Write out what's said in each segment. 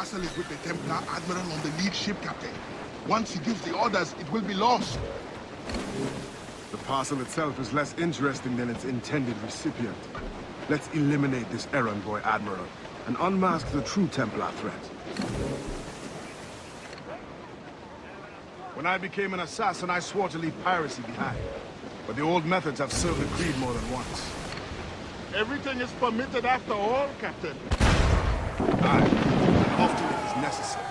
castle is with the Templar Admiral on the lead ship, Captain. Once he gives the orders, it will be lost. The parcel itself is less interesting than its intended recipient. Let's eliminate this errand boy, Admiral, and unmask the true Templar threat. When I became an assassin, I swore to leave piracy behind. But the old methods have served the creed more than once. Everything is permitted after all, Captain. Aye, and often it is necessary.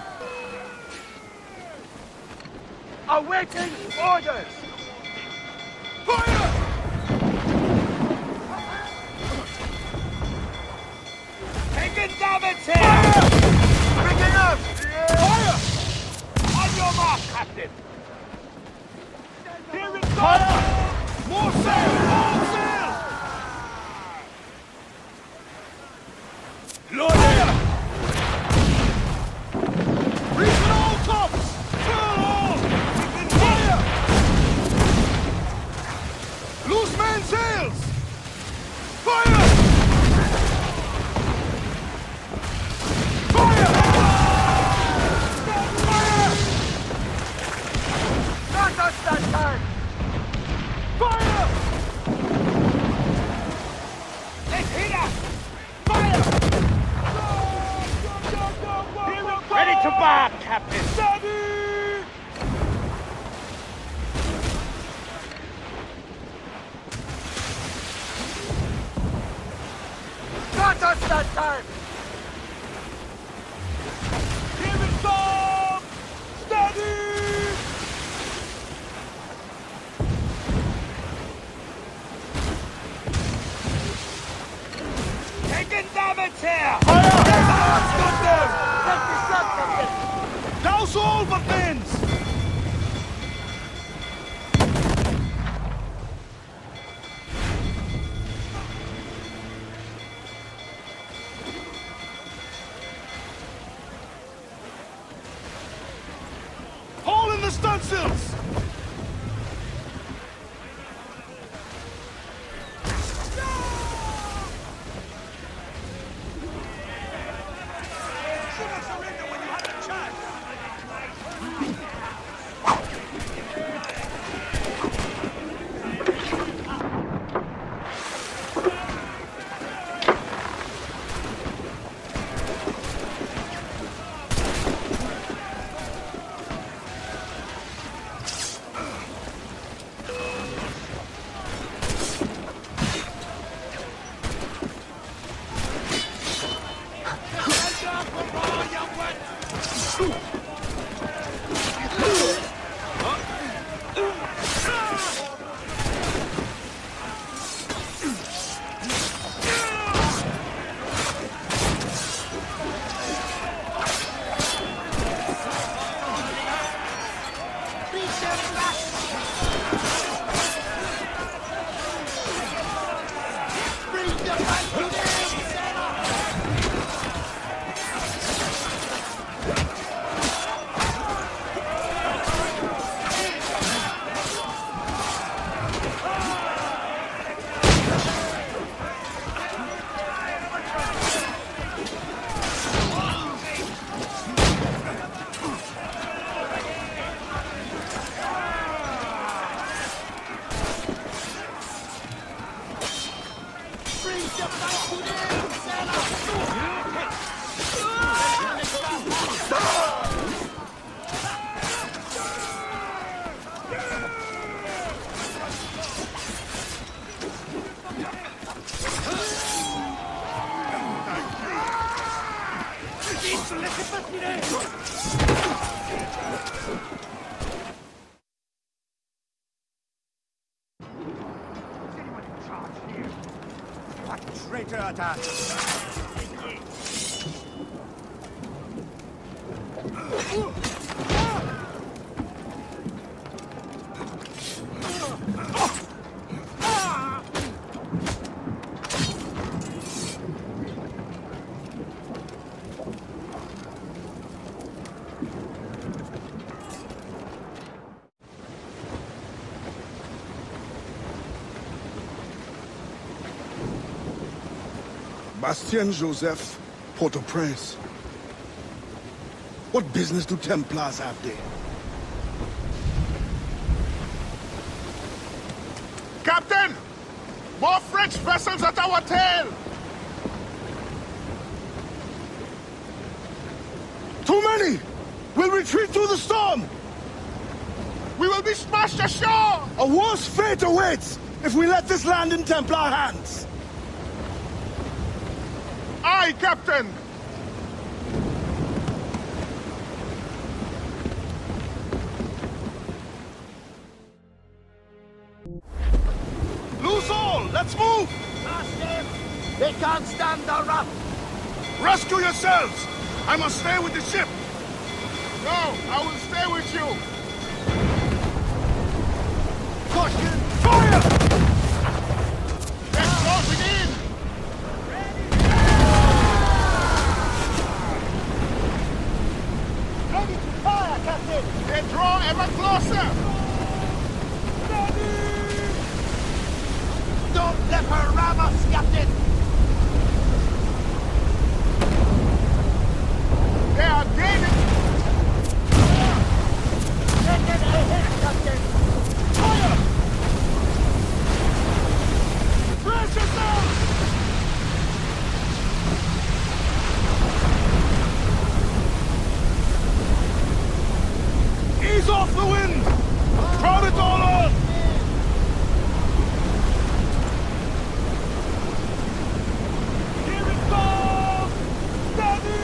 Awaiting orders! Fire! Taking damage here! Fire! Bring it up! Fire! On your mark, Captain! Here it comes! Fire! More sail! More sail! Loaded! Reason all tops! Fill all! Fire! Loose main sails! Fire! Bastienne Joseph, Port-au-Prince. What business do Templars have there? Captain! More French vessels at our tail! Too many! We'll retreat through the storm! We will be smashed ashore! A worse fate awaits if we let this land in Templar hands! Aye, Captain! Loose all! Let's move! Blast them! They can't stand the rough! Rescue yourselves! I must stay with the ship! No, I will stay with you! Caution! Fire! They're closing in! Ready to fire, Captain! They draw ever closer! Ready! Don't let her ram us, Captain! They are gaining! Get them ahead, Captain! Fire! Brace yourselves! Ease off the wind! Crowd it all on! Here it comes! Steady!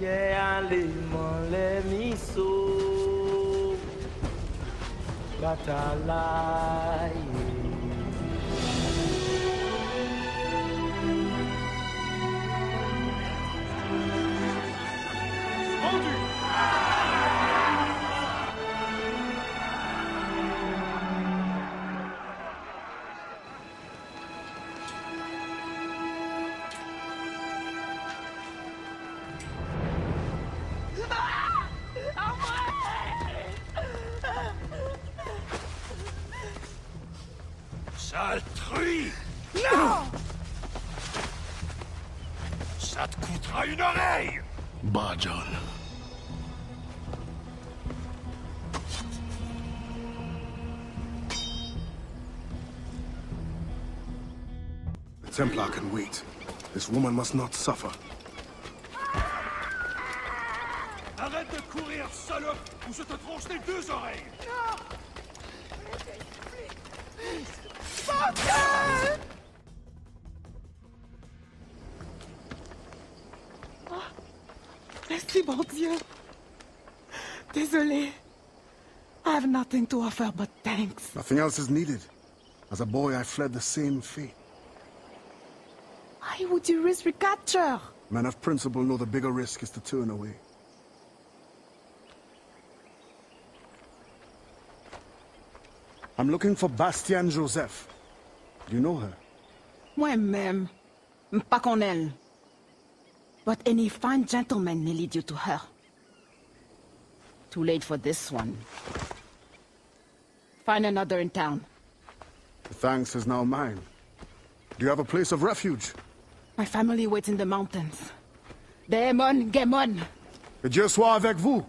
Yeah, les miso, Catalay. Rendu. Templar can wait. This woman must not suffer. Arrête de courir, salope, ou je te tranche les deux oreilles. Non. Fantôme! Oh, merci, bon Dieu. Désolé. I have nothing to offer but thanks. Nothing else is needed. As a boy, I fled the same fate. Why would you risk recapture? Men of principle know the bigger risk is to turn away. I'm looking for Bastienne Joseph. Do you know her? Moi-même, pas qu'on elle. But any fine gentleman may lead you to her. Too late for this one. Find another in town. The thanks is now mine. Do you have a place of refuge? My family waits in the mountains. Daemon, Gemon. Que Dieu soit avec vous.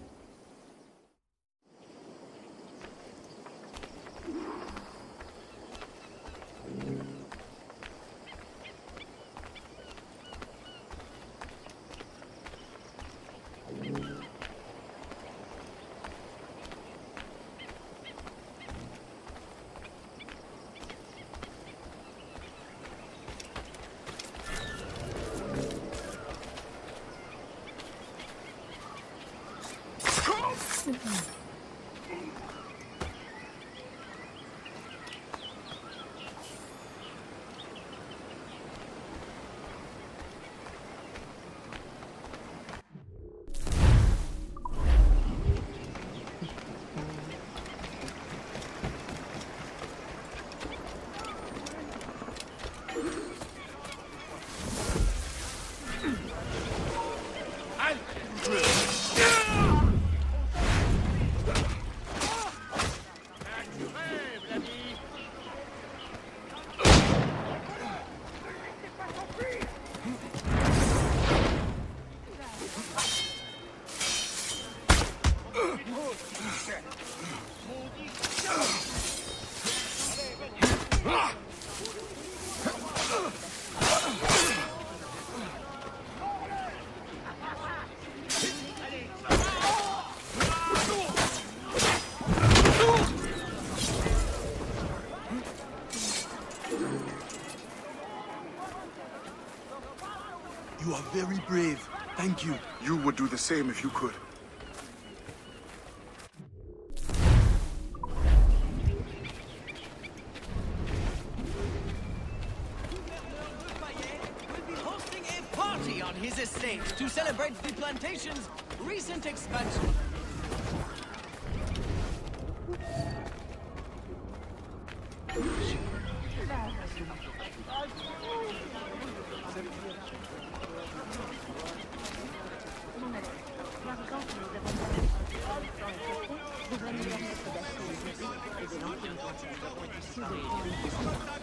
You are very brave. Thank you. You would do the same if you could. Gouverneur de Fayette will be hosting a party on his estate to celebrate the plantation's recent expansion.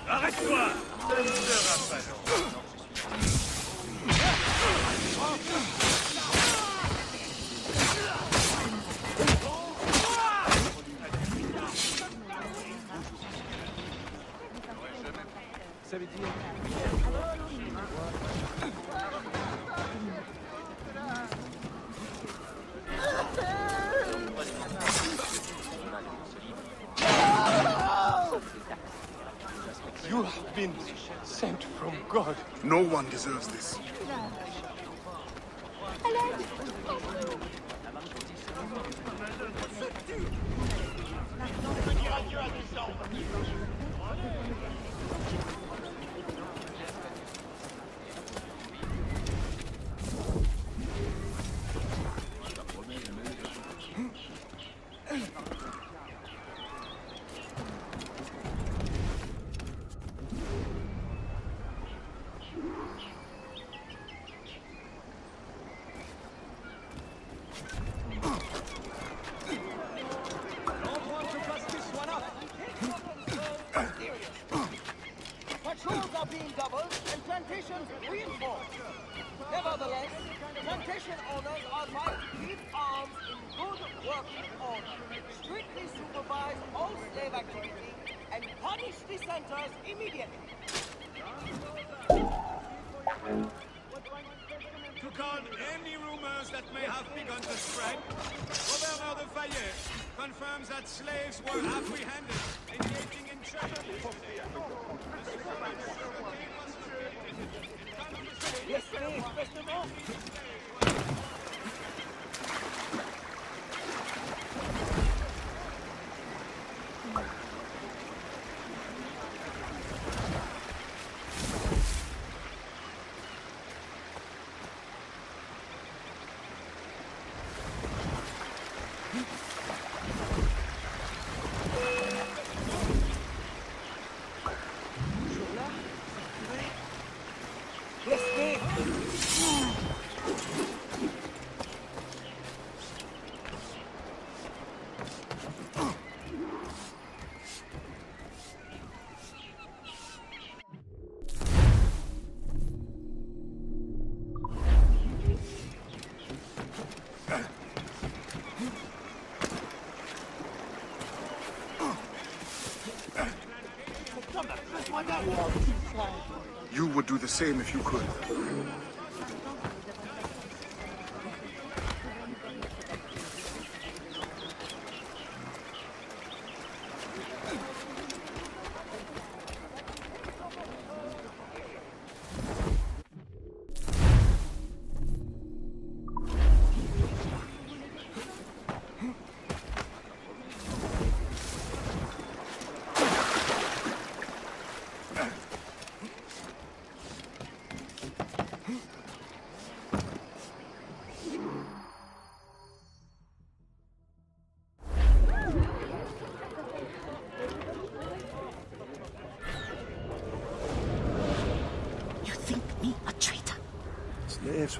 Arrête-toi! Ça ne sera pas. Sent from God. No one deserves this. would do the same if you could.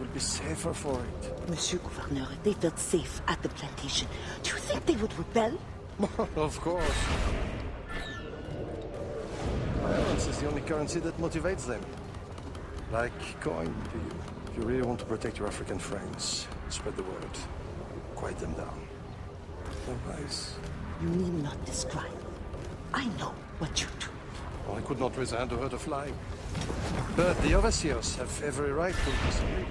Will be safer for it. Monsieur Gouverneur, they felt safe at the plantation. Do you think they would rebel? Of course. Violence is the only currency that motivates them. Like coin to you. If you really want to protect your African friends, spread the word. Quiet them down. Otherwise... You need not describe. I know what you do. Well, I could not resign to hurt a fly. But the overseers have every right to disagree.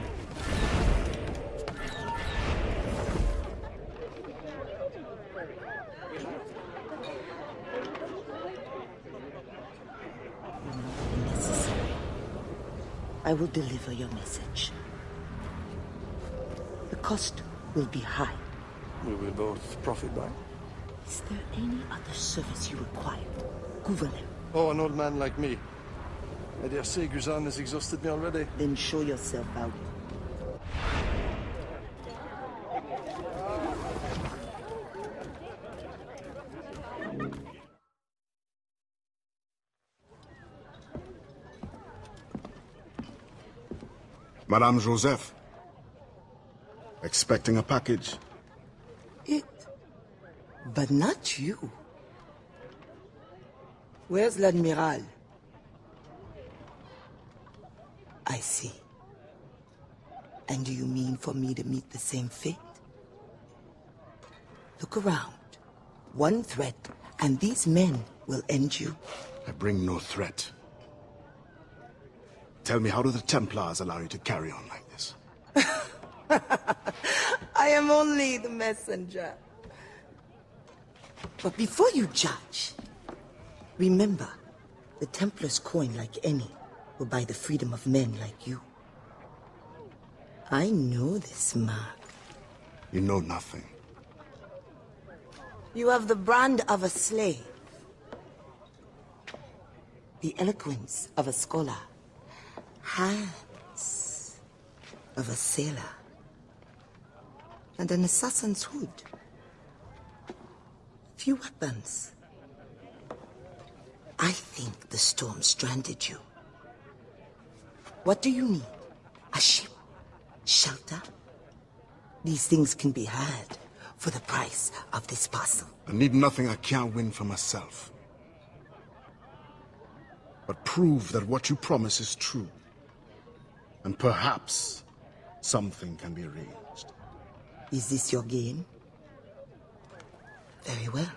I will deliver your message. The cost will be high. We will both profit by. Is there any other service you require, Gouverneur? Oh, an old man like me. I dare say Guzan has exhausted me already. Then show yourself out. Madame Joseph. Expecting a package. It. But not you. Where's l'Admiral? I see. And do you mean for me to meet the same fate? Look around. One threat, and these men will end you. I bring no threat. Tell me, how do the Templars allow you to carry on like this? I am only the messenger. But before you judge, remember, the Templars coin like any. Or by the freedom of men like you. I know this, Mark. You know nothing. You have the brand of a slave. The eloquence of a scholar. Hands of a sailor. And an assassin's hood. Few weapons. I think the storm stranded you. What do you need? A ship? Shelter? These things can be had for the price of this parcel. I need nothing I can't win for myself. But prove that what you promise is true. And perhaps something can be arranged. Is this your game? Very well.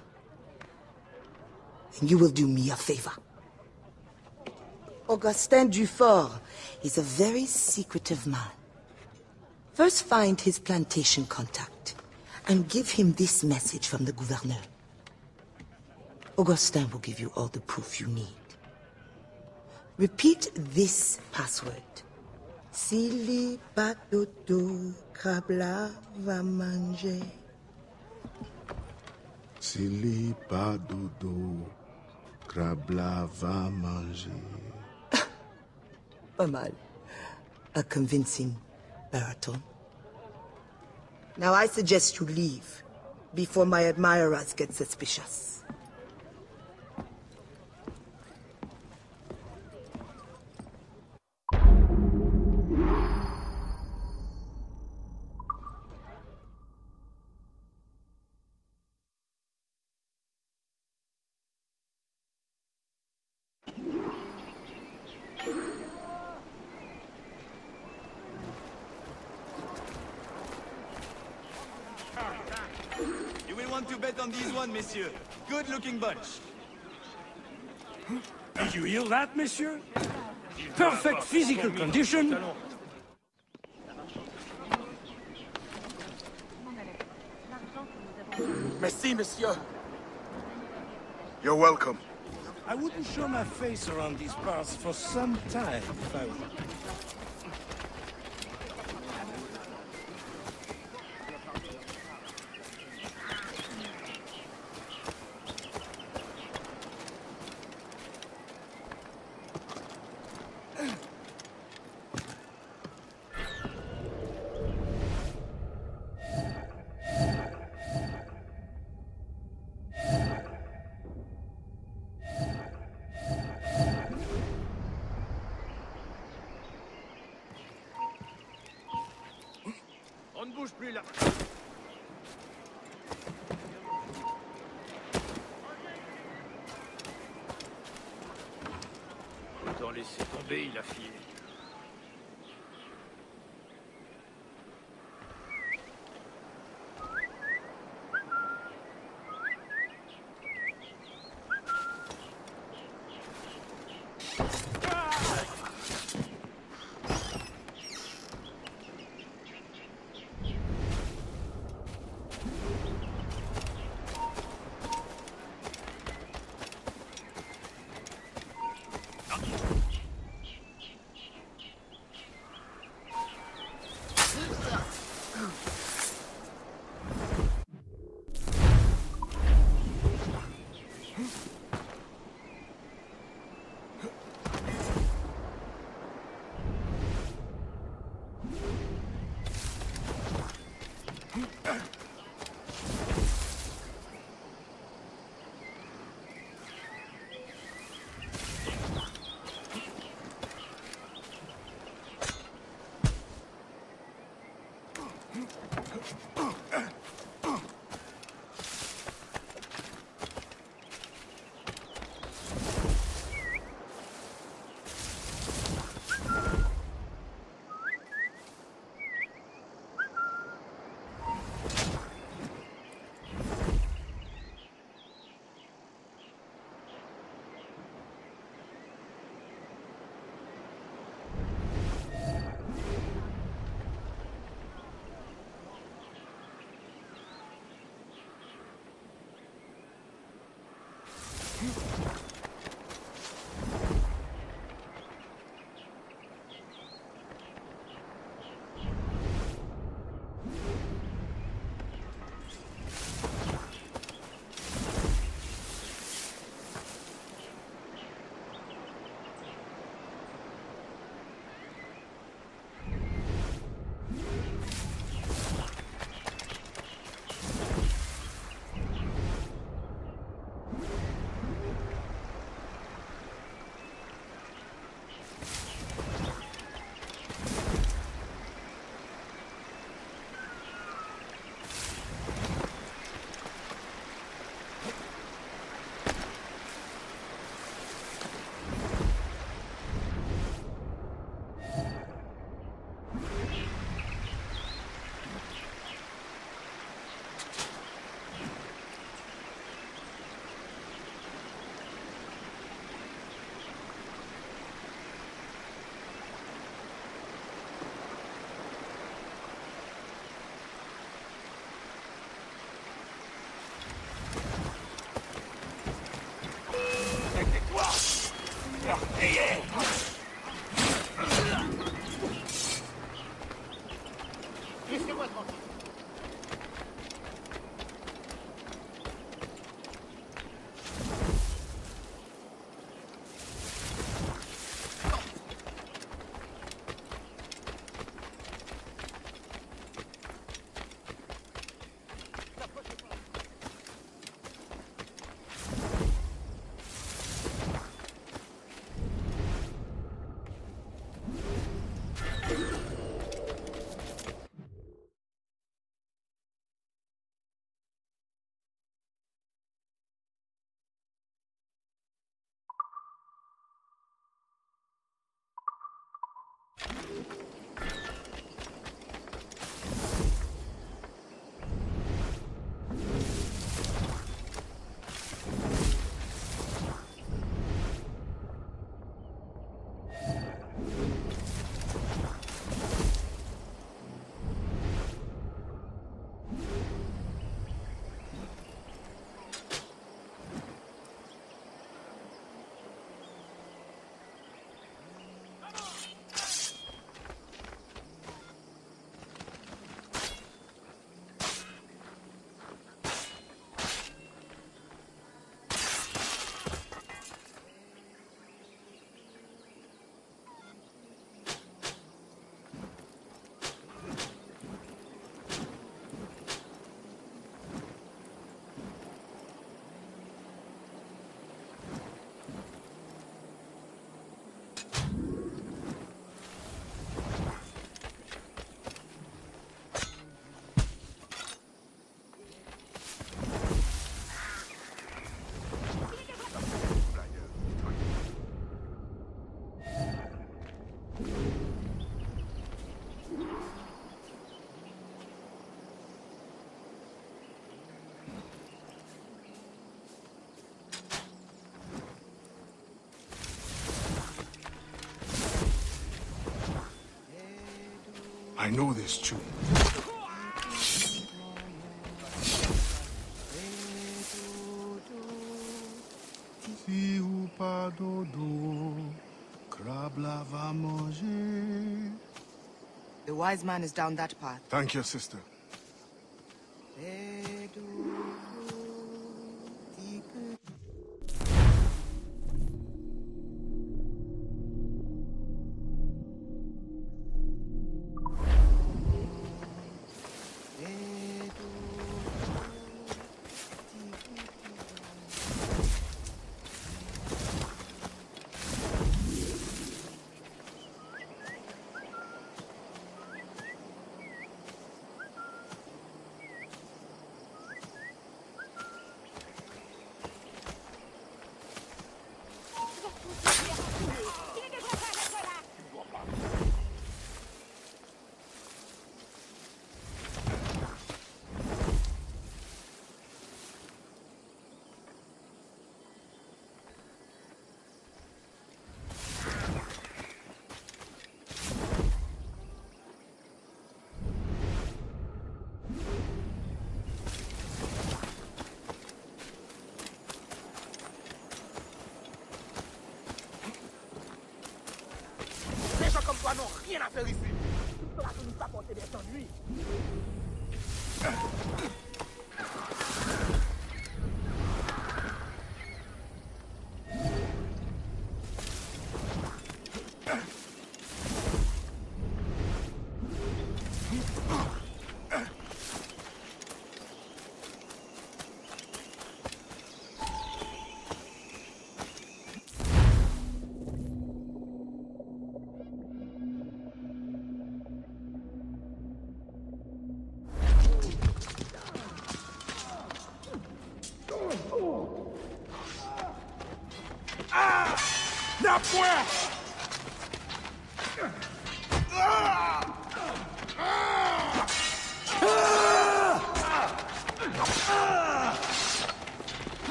Then you will do me a favor. Augustin Dieufort is a very secretive man. First find his plantation contact and give him this message from the Gouverneur. Augustin will give you all the proof you need. Repeat this password. Sili batoto kabla va manger. Sili batoto kabla va manger. Pas mal. A convincing baritone. Now I suggest you leave before my admirers get suspicious. Monsieur, good-looking bunch. Did you hear that, monsieur? You perfect physical condition. Merci, monsieur. You're welcome. I wouldn't show my face around these parts for some time if I were. Autant laisser tomber, il a filé. I know this too. Si ou pas dodo, crabe la va manger. The wise man is down that path. Thank you, sister. Ils n'ont rien à faire ici. Ils ne nous apporter des ennuis.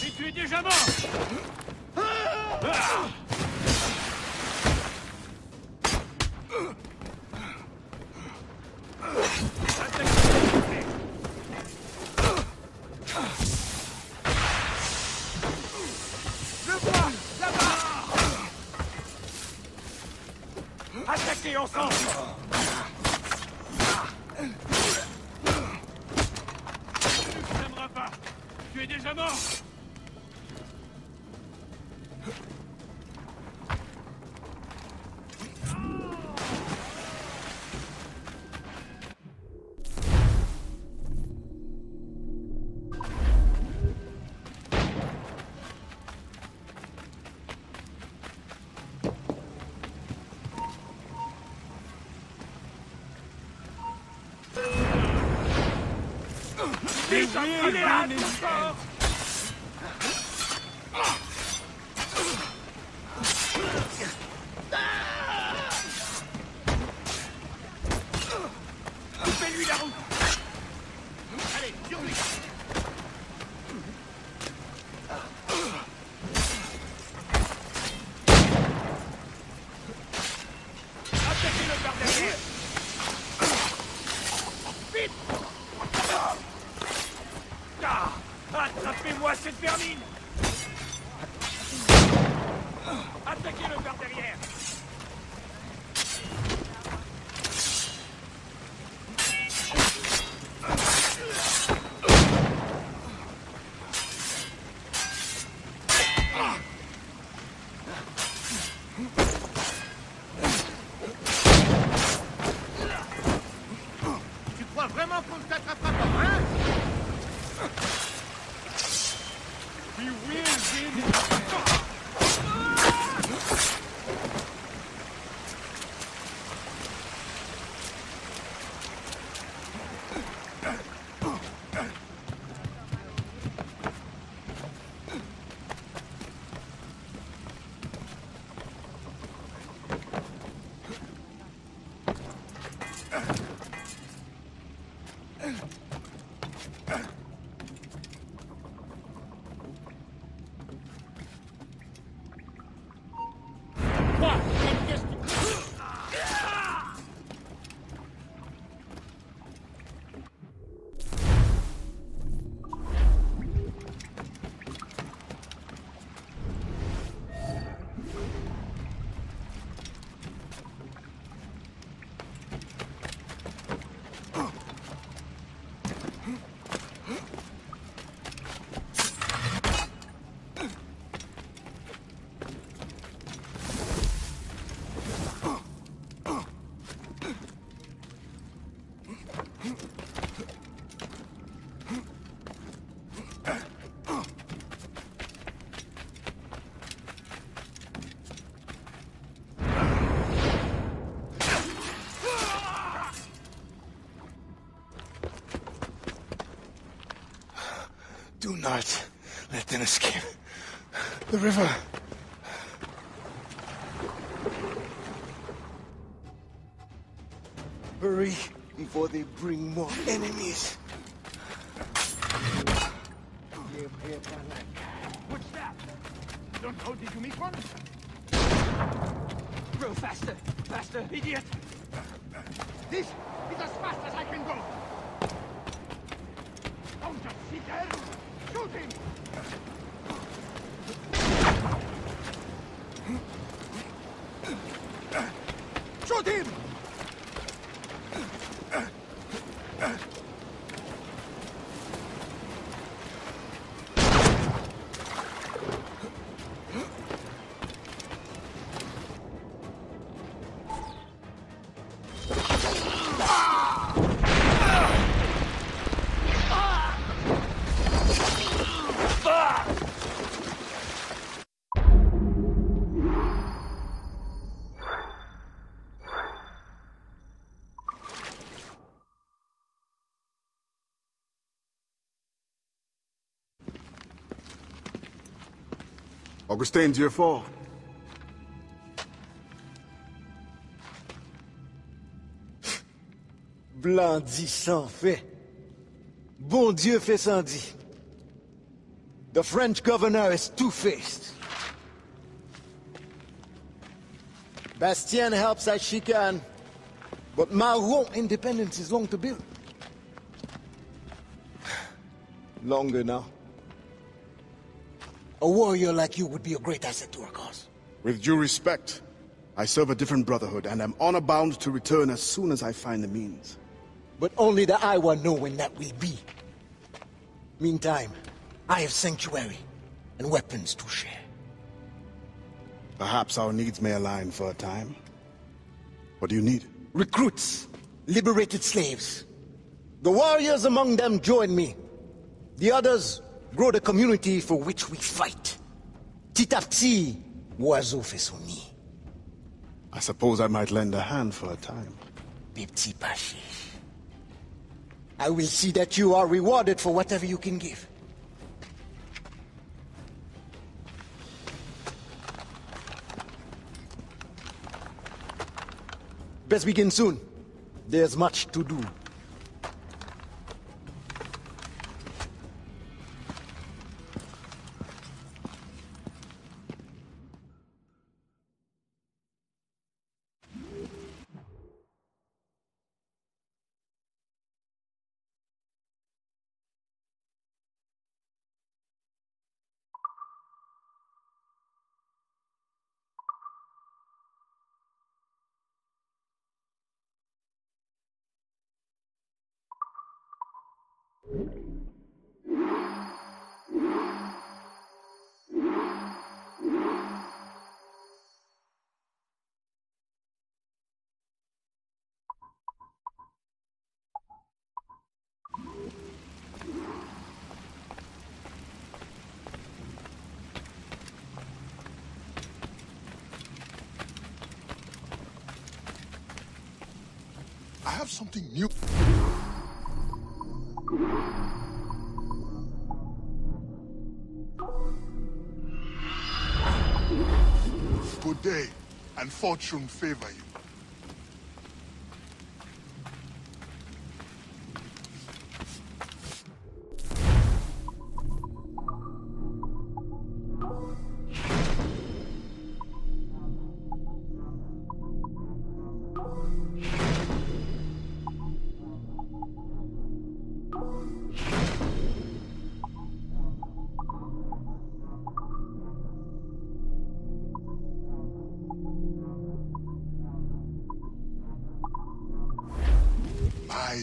Mais tu es déjà mort. Coupez-lui la route. Allez, hurlez. Attaquez-le par derrière. Vite. Ah, attrapez-moi cette vermine. Attaquez-le par derrière. Do not let them escape the river. Hurry before they bring more enemies. What's that? Don't know, did you meet one? Row faster, faster, idiot! This is as fast as I can go. Don't just sit there. Shoot him! Shoot him! Augustin Dieufort. Blandi sans fait. Bon Dieu fait sans dit. The French governor is two-faced. Bastienne helps as she can, but Maroon independence is long to build. Longer now. A warrior like you would be a great asset to our cause. With due respect, I serve a different brotherhood and am honor-bound to return as soon as I find the means. But only the Iowa know when that will be. Meantime, I have sanctuary and weapons to share. Perhaps our needs may align for a time. What do you need? Recruits, liberated slaves. The warriors among them join me. The others grow the community for which we fight. Titapti Wazo Fesoni. I suppose I might lend a hand for a time. Pipti Pashi. I will see that you are rewarded for whatever you can give. Best begin soon. There's much to do. I have something new. Good day, and fortune favor you.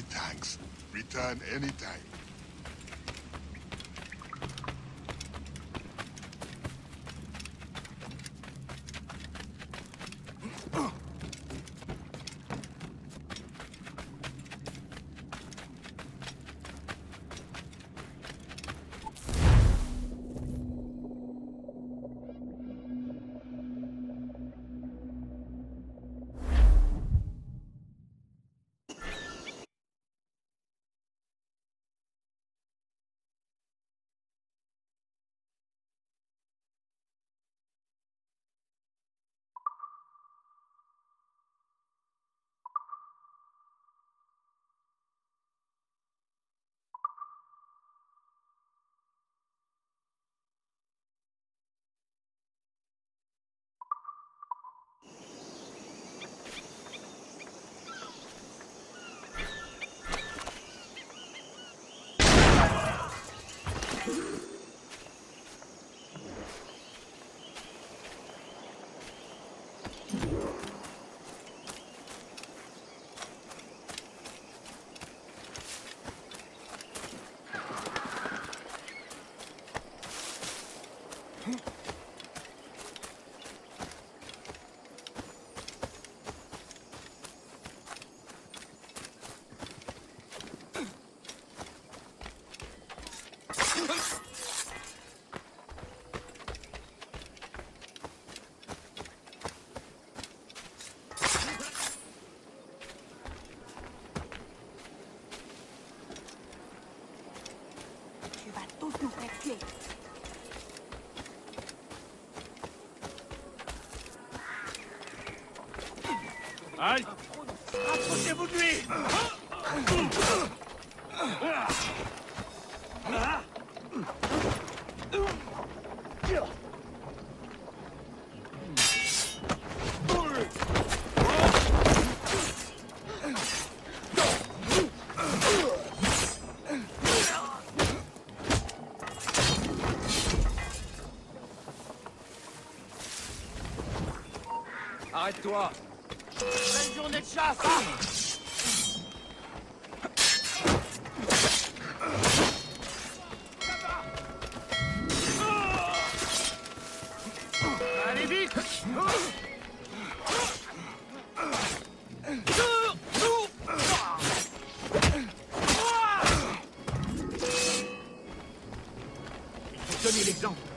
Thanks. Return anytime. Halte! Approchez-vous de lui! Arrête-toi! C'est une journée de chasse!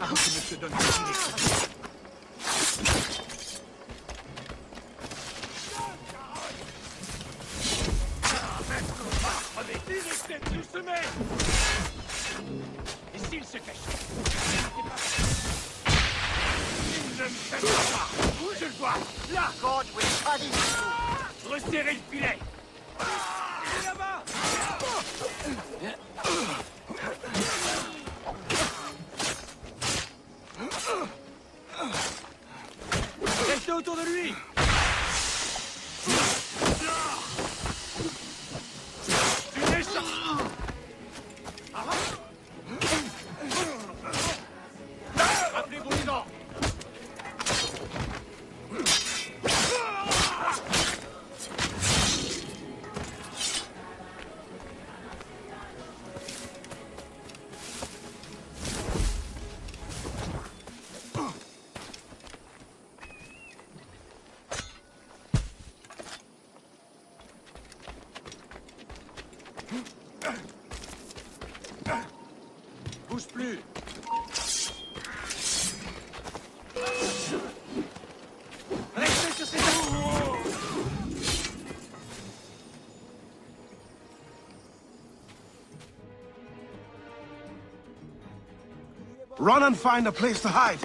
Ah, run and find a place to hide.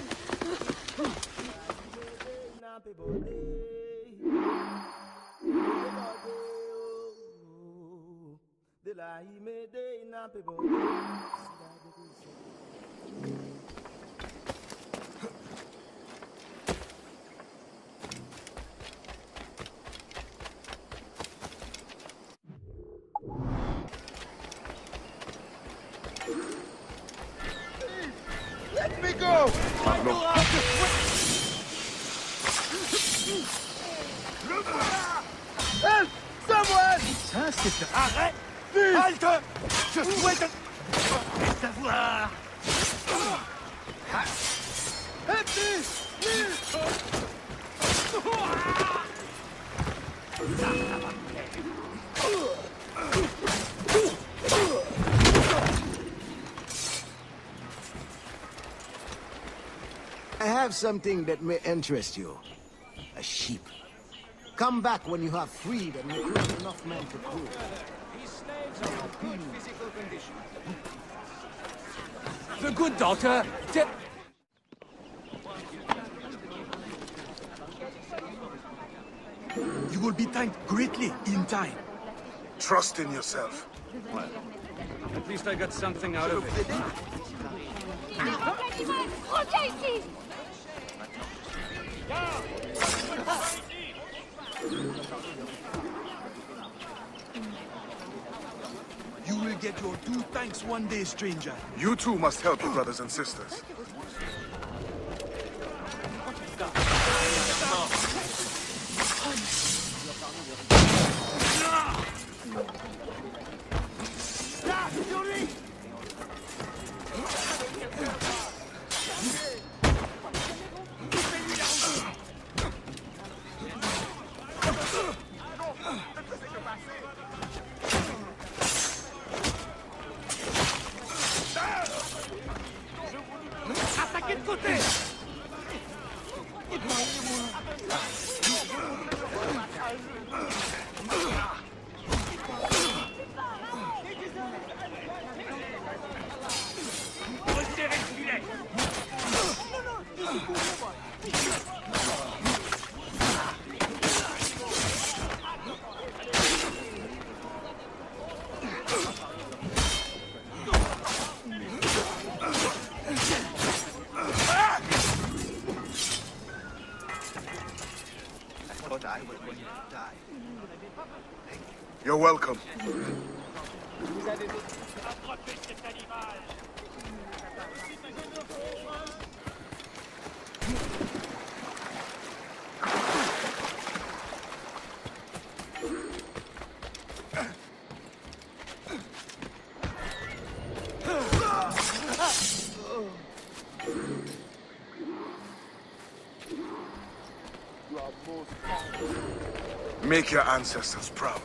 Something that may interest you. A sheep. Come back when you have freed and recruited enough men to prove. These slaves are in good physical condition. The good doctor. You will be thanked greatly in time. Trust in yourself. Well, at least I got something out of it. You will get your due thanks one day, stranger. You too must help your brothers and sisters. You're welcome. Make your ancestors proud.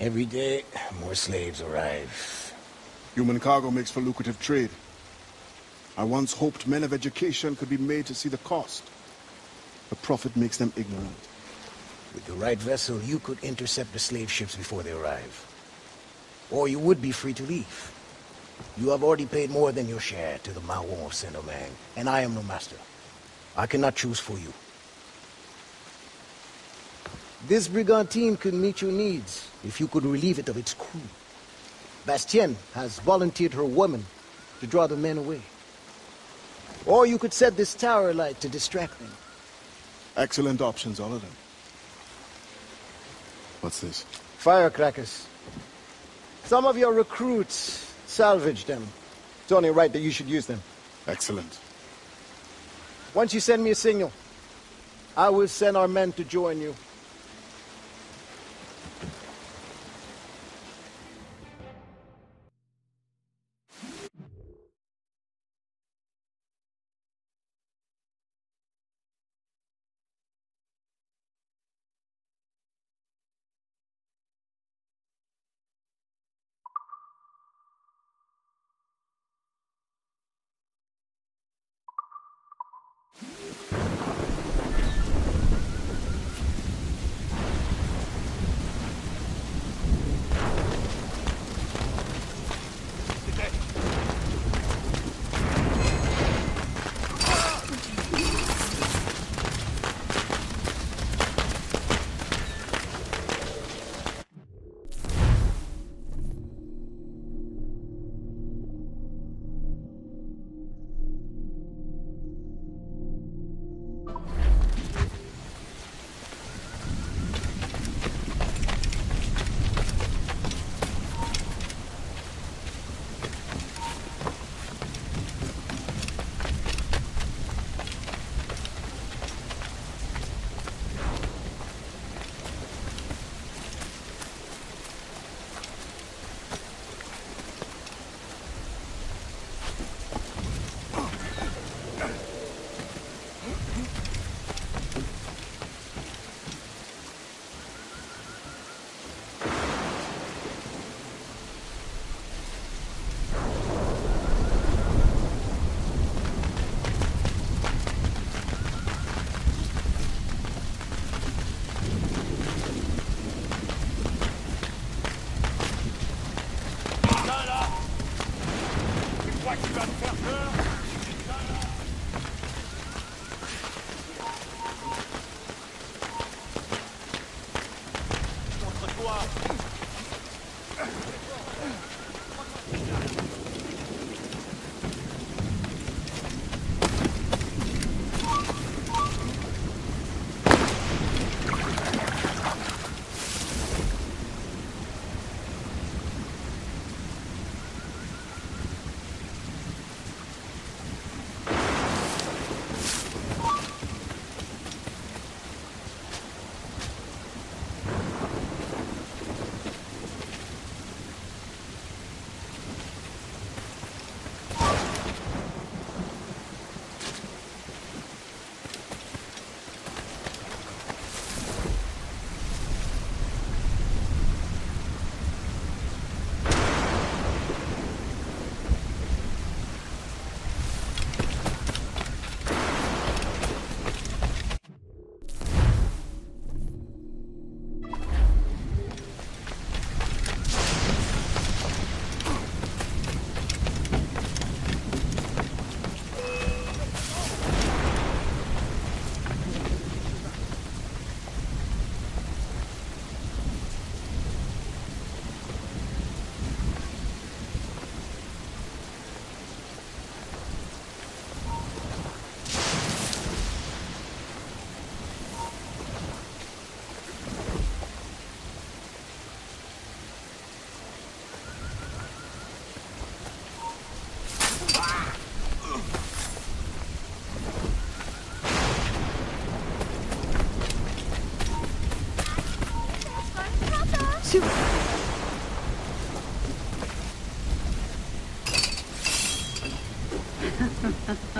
Every day, more slaves arrive. Human cargo makes for lucrative trade. I once hoped men of education could be made to see the cost. The profit makes them ignorant. With the right vessel, you could intercept the slave ships before they arrive. Or you would be free to leave. You have already paid more than your share to the Maroons of Saint-Domingue, and I am the master. I cannot choose for you. This brigantine could meet your needs, if you could relieve it of its crew. Bastienne has volunteered her woman to draw the men away. Or you could set this tower alight to distract them. Excellent options, all of them. What's this? Firecrackers. Some of your recruits salvaged them. It's only right that you should use them. Excellent. Once you send me a signal, I will send our men to join you.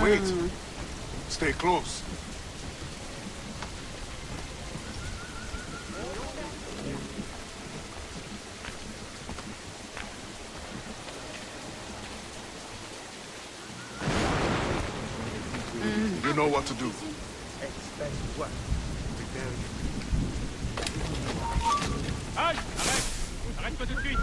Wait! Stay close. You know what to do. Expect what? Aïe! Arrête! Arrête-toi tout de suite!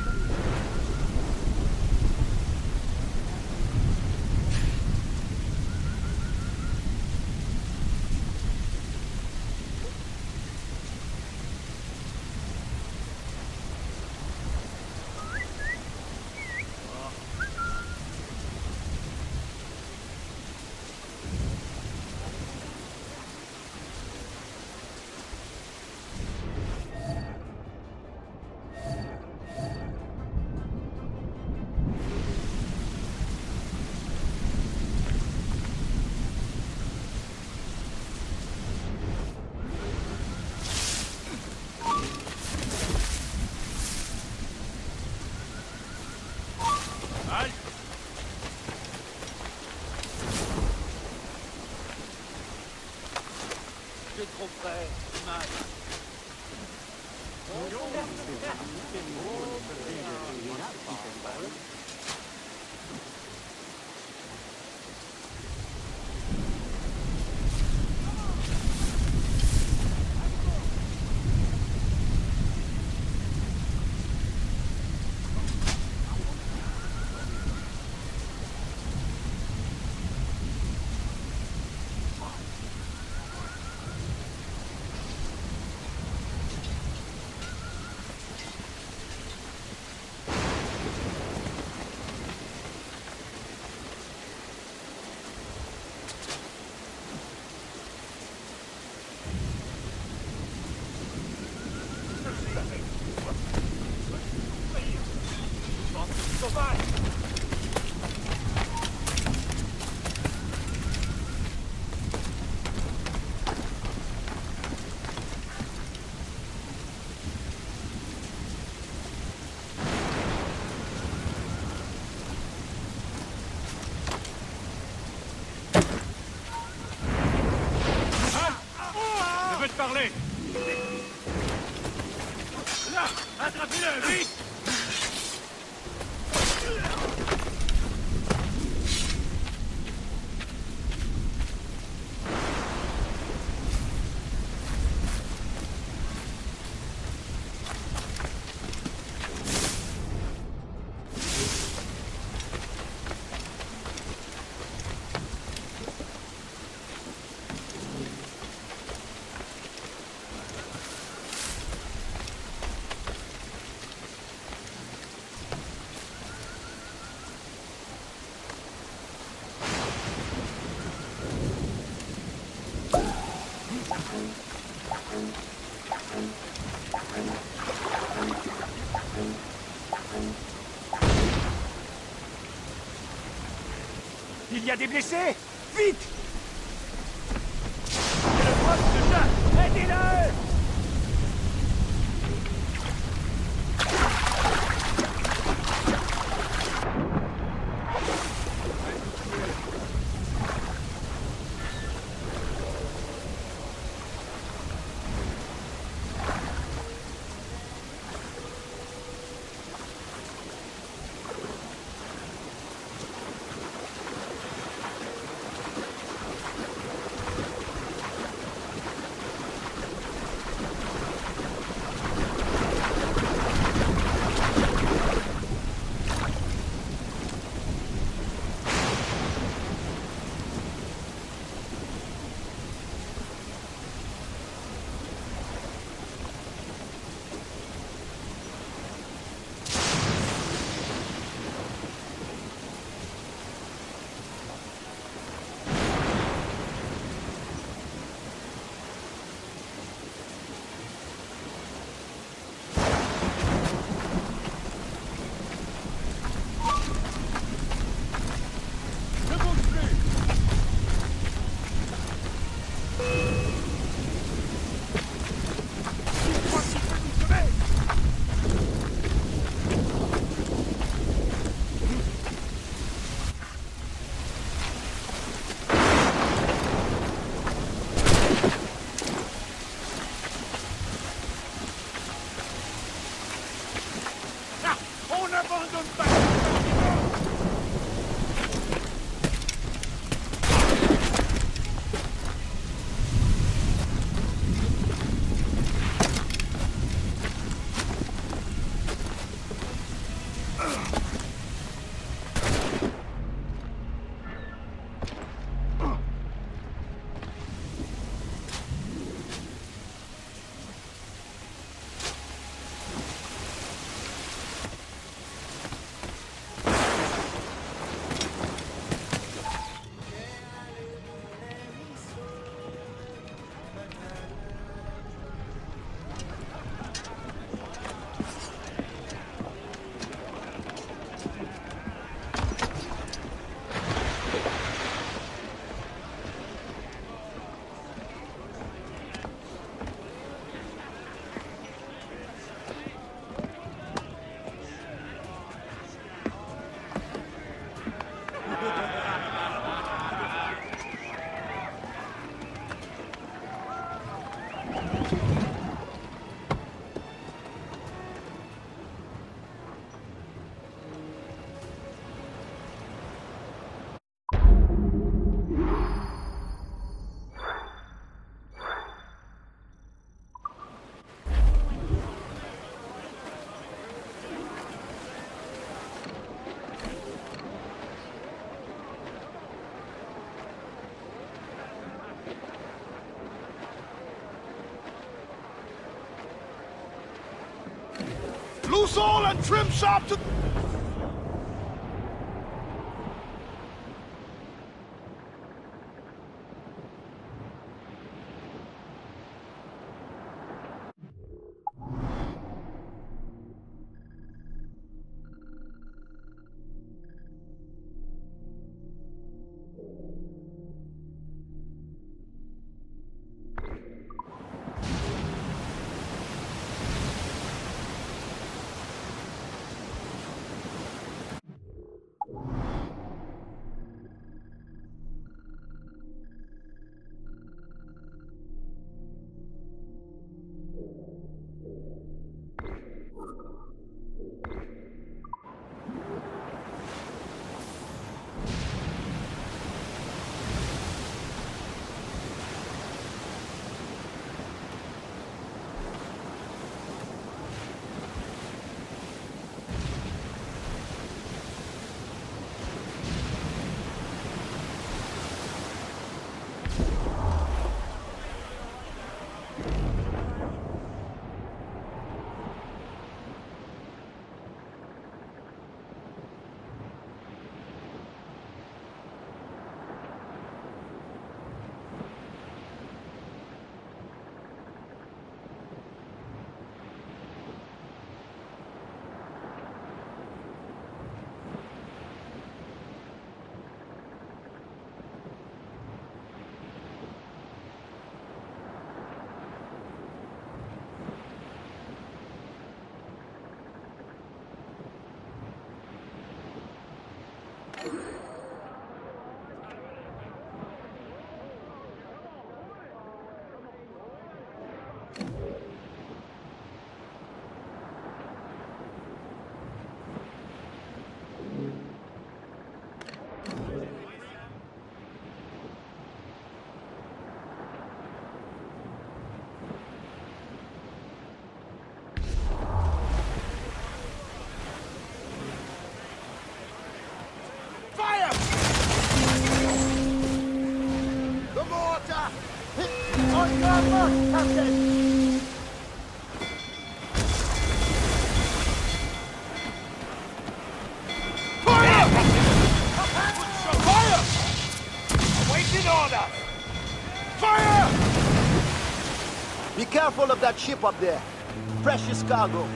Il y a des blessés! Vite! C'est le prof de Jean! Aidez-le! and trim shop to... Careful of that ship up there. Precious cargo.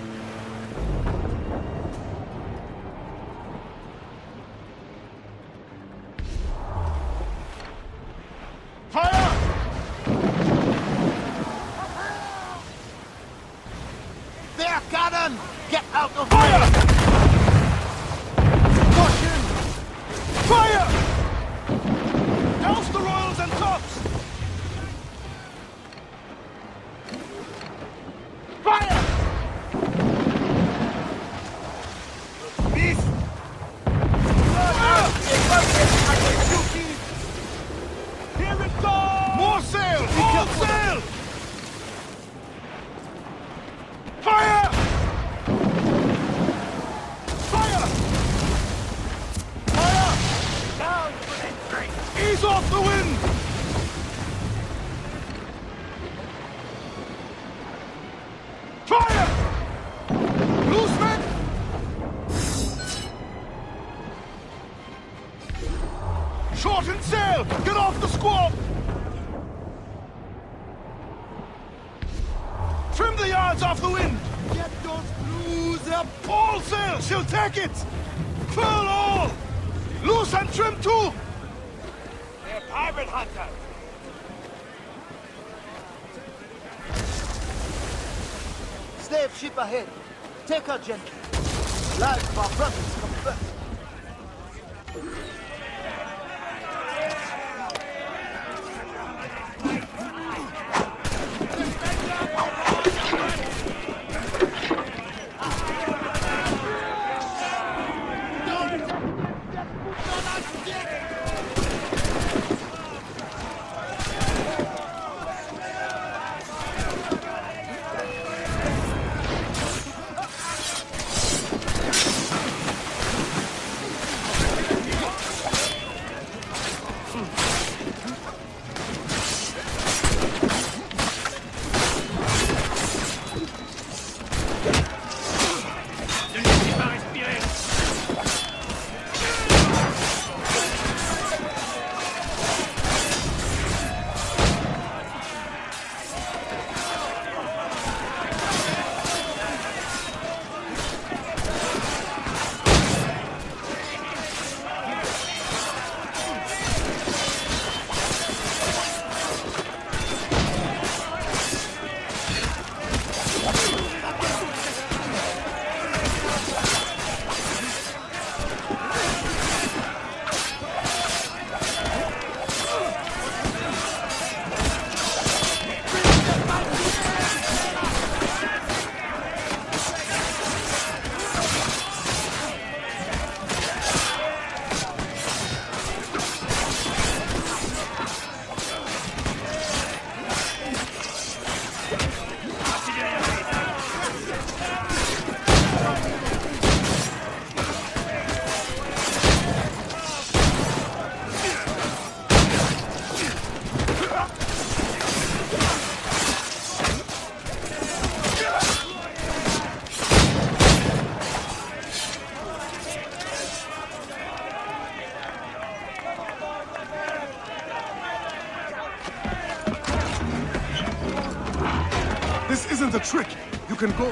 Fire! There, cannon! Get out of fire! Push in! Fire! Douse the royals and tops! Take her gently. Lives of our brothers come first. This isn't a trick. You can go.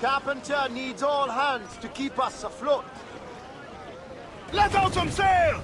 Carpenter needs all hands to keep us afloat. Let out some sail!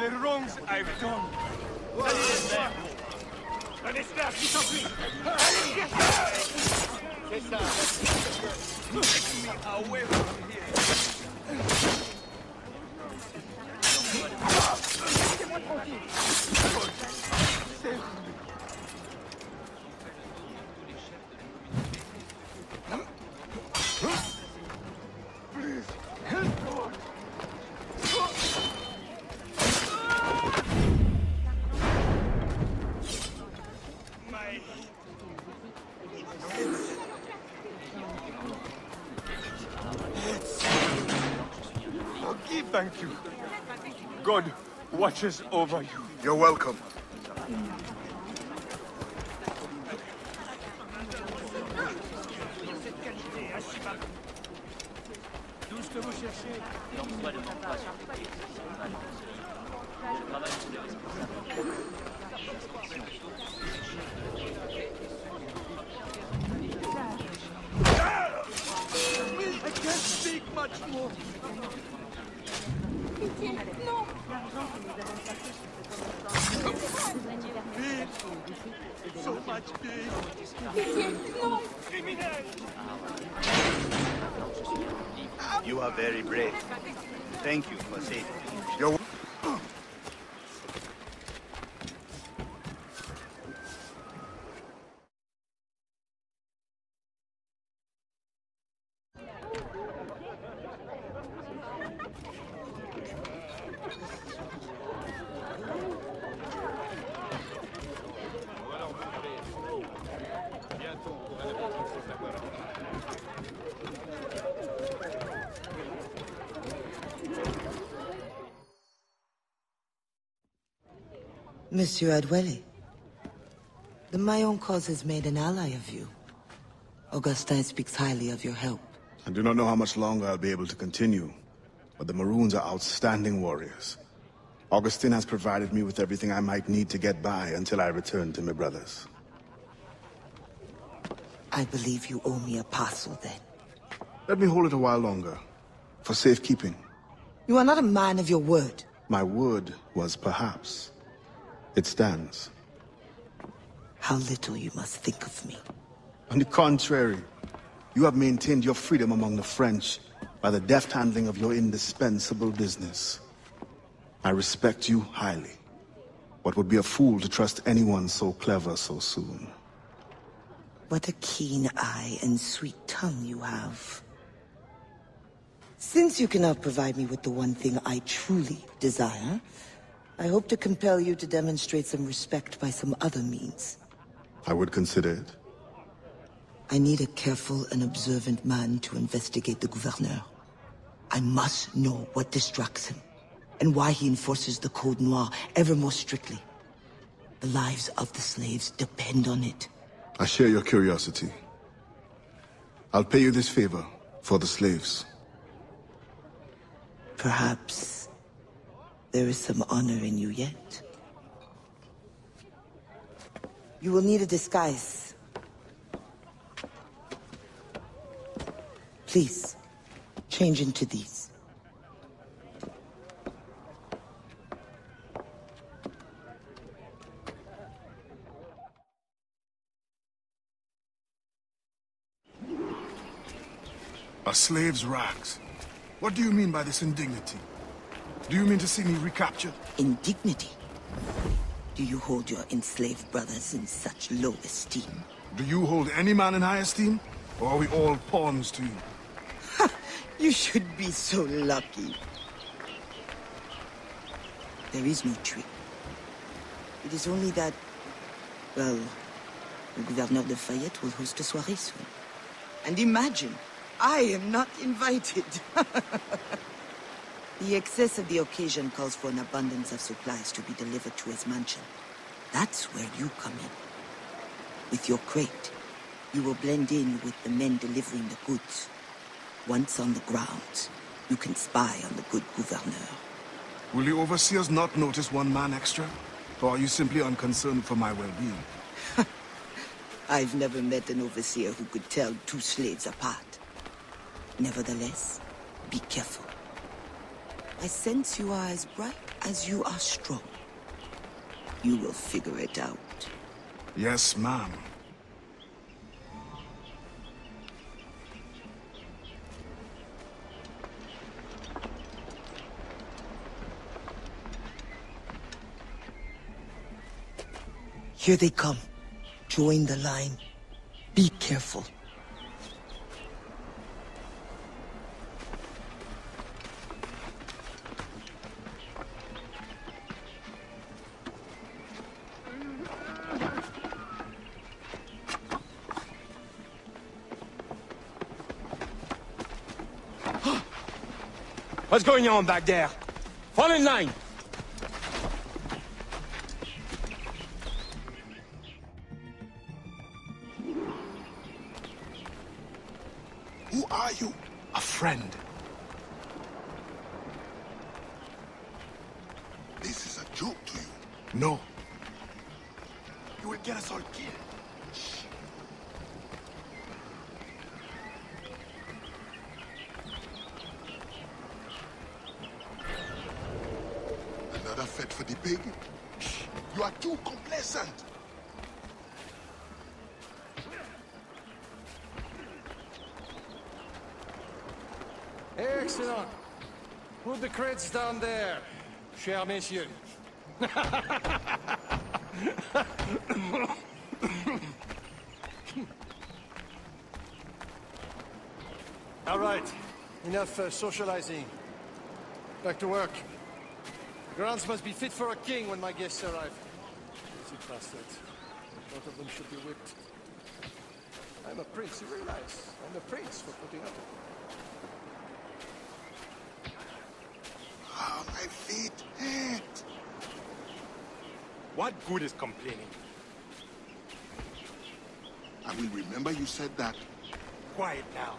The wrongs I've done. Take me away from here. Save me. Please, help me. Thank you. God watches over you. You're welcome. I can't speak much more. Pitié, non! L'argent que nous avons passé sur ce commerçant, pitié, non! Criminel! You are very brave. Thank you for saving me. Monsieur Adéwalé, the Mayon cause has made an ally of you. Augustin speaks highly of your help. I do not know how much longer I'll be able to continue, but the Maroons are outstanding warriors. Augustin has provided me with everything I might need to get by until I return to my brothers. I believe you owe me a parcel, then. Let me hold it a while longer, for safekeeping. You are not a man of your word. My word was perhaps. It stands. How little you must think of me. On the contrary, you have maintained your freedom among the French by the deft handling of your indispensable business. I respect you highly, but would be a fool to trust anyone so clever so soon. What a keen eye and sweet tongue you have. Since you cannot provide me with the one thing I truly desire, I hope to compel you to demonstrate some respect by some other means. I would consider it. I need a careful and observant man to investigate the Gouverneur. I must know what distracts him, and why he enforces the Code Noir ever more strictly. The lives of the slaves depend on it. I share your curiosity. I'll pay you this favor for the slaves. Perhaps there is some honor in you yet. You will need a disguise. Please, change into these. A slave's rags. What do you mean by this indignity? Do you mean to see me recaptured? Indignity? Do you hold your enslaved brothers in such low esteem? Do you hold any man in high esteem? Or are we all pawns to you? Ha! You should be so lucky. There is no trick. It is only that... well... the Gouverneur de Fayette will host a soirée soon. And imagine! I am not invited. The excess of the occasion calls for an abundance of supplies to be delivered to his mansion. That's where you come in. With your crate, you will blend in with the men delivering the goods. Once on the grounds, you can spy on the good gouverneur. Will the overseers not notice one man extra? Or are you simply unconcerned for my well-being? I've never met an overseer who could tell two slaves apart. Nevertheless, be careful. I sense you are as bright as you are strong. You will figure it out. Yes, ma'am. Here they come. Join the line. Be careful. What's going on back there? Fall in line! Who are you? A friend. This is a joke to you. No. You will get us all killed. Shh. Fed for the pig. You are too complacent. Excellent. Put the crates down there, chers messieurs. All right, enough socializing. Back to work. Grounds must be fit for a king when my guests arrive. You bastards. Both of them should be whipped. I'm a prince, you realize? I'm a prince for putting up. Oh, my feet hurt. What good is complaining? I will remember you said that. Quiet now.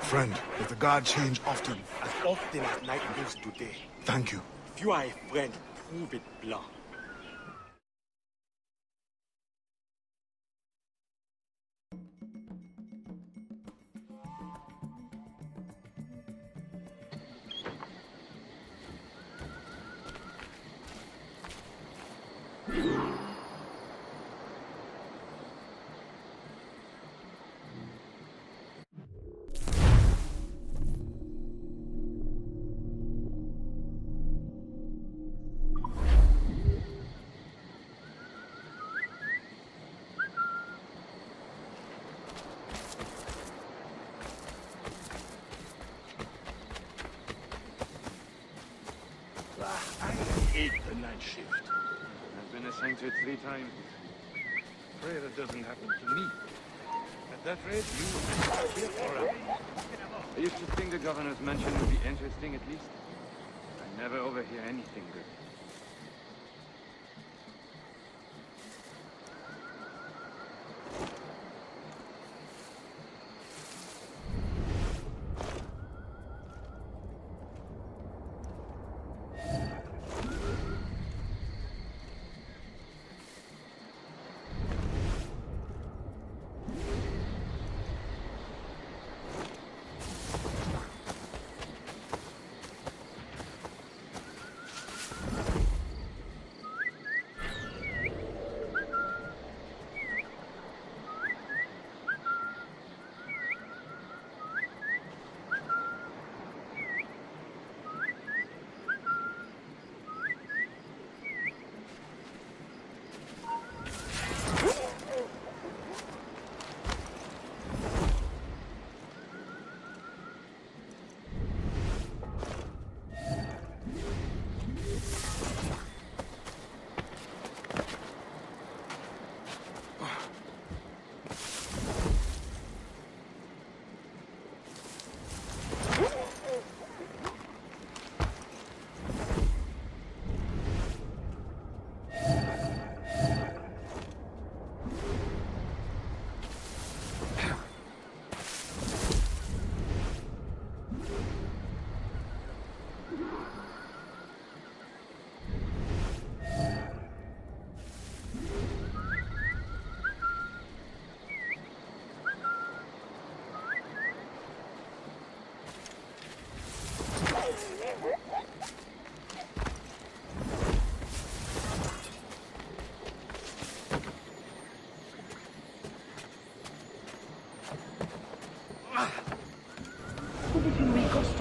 Friend, let the guard change often. As often as night moves today. Thank you. If you are a friend, prove it blanc. Three times. Pray that doesn't happen to me. At that rate, you will be here forever. I used to think the governor's mansion would be interesting, at least. I never overhear anything good.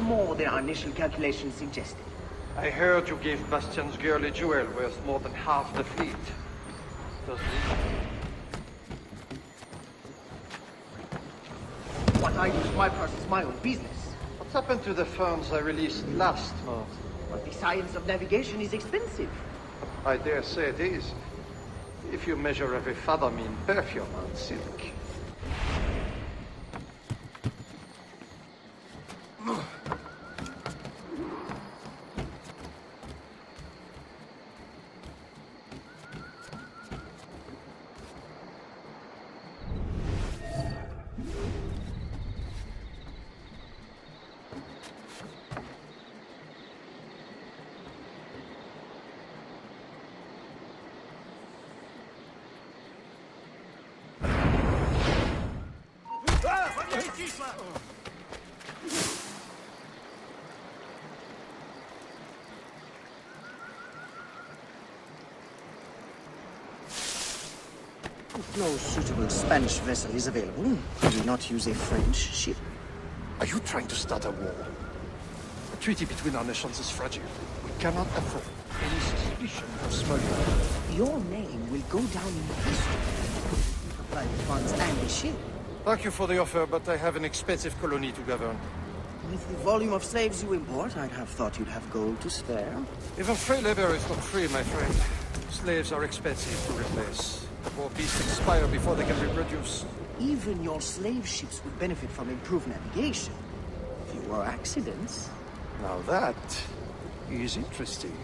More than our initial calculations suggested. I heard you gave Bastienne's girl a jewel worth more than half the fleet. Does this... What I do with my purse is my own business. What's happened to the firms I released last month? Well, the science of navigation is expensive. I dare say it is. If you measure every fathom in perfume and silk. No suitable Spanish vessel is available. I do not use a French ship. Are you trying to start a war? The treaty between our nations is fragile. We cannot afford any suspicion of smuggling. Your name will go down in history. By the funds and the ship. Thank you for the offer, but I have an expensive colony to govern. With the volume of slaves you import, I'd have thought you'd have gold to spare. Even free labor is not free, my friend. Slaves are expensive to replace. Or beasts expire before they can reproduce. Even your slave ships would benefit from improved navigation. Fewer accidents. Now that is interesting.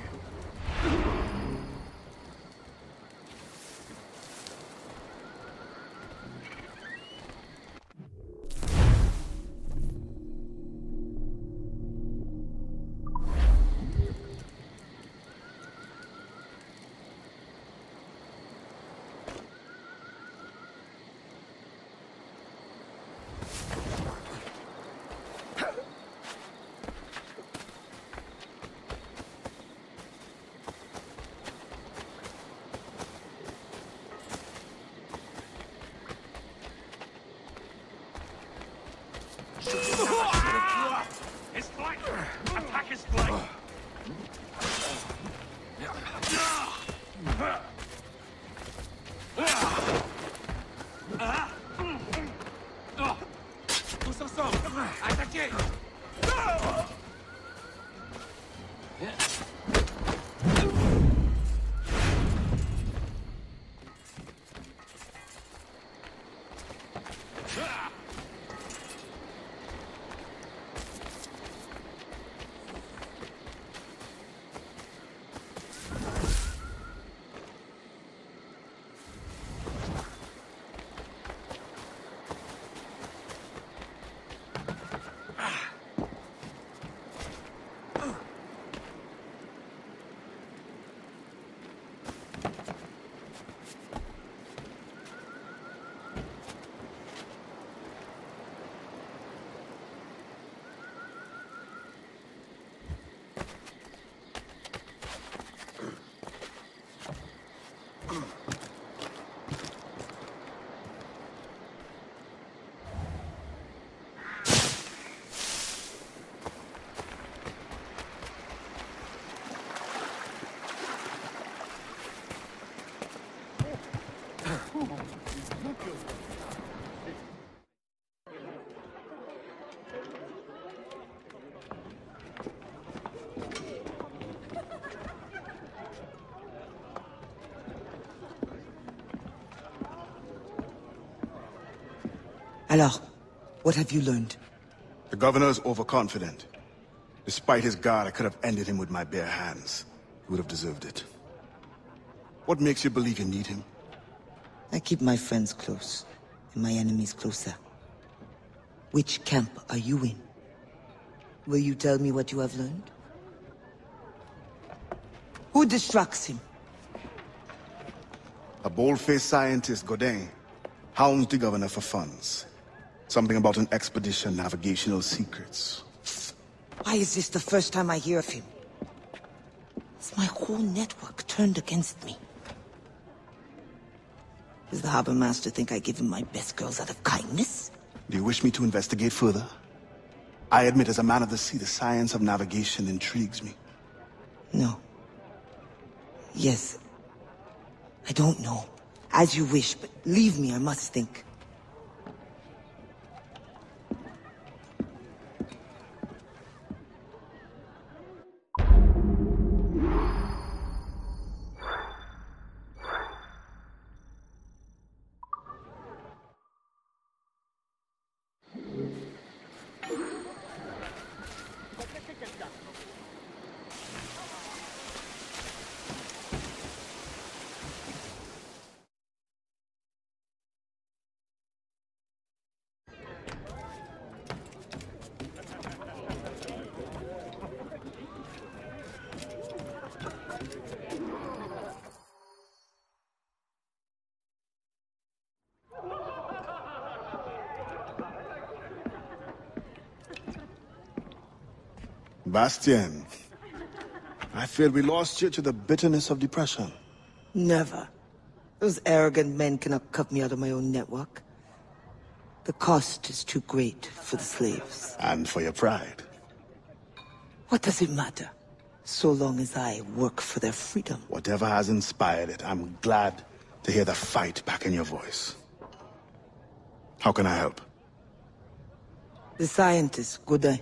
Alors, what have you learned? The governor's overconfident. Despite his guard, I could have ended him with my bare hands. He would have deserved it. What makes you believe you need him? I keep my friends close, and my enemies closer. Which camp are you in? Will you tell me what you have learned? Who distracts him? A bold-faced scientist, Godin, hounds the governor for funds. Something about an expedition, navigational secrets. Why is this the first time I hear of him? Is my whole network turned against me? Does the harbor master think I give him my best girls out of kindness? Do you wish me to investigate further? I admit, as a man of the sea, the science of navigation intrigues me. No. Yes. I don't know. As you wish, but leave me, I must think. Bastienne, I fear we lost you to the bitterness of depression. Never. Those arrogant men cannot cut me out of my own network. The cost is too great for the slaves. And for your pride. What does it matter, so long as I work for their freedom? Whatever has inspired it, I'm glad to hear the fight back in your voice. How can I help? The scientist, Godin.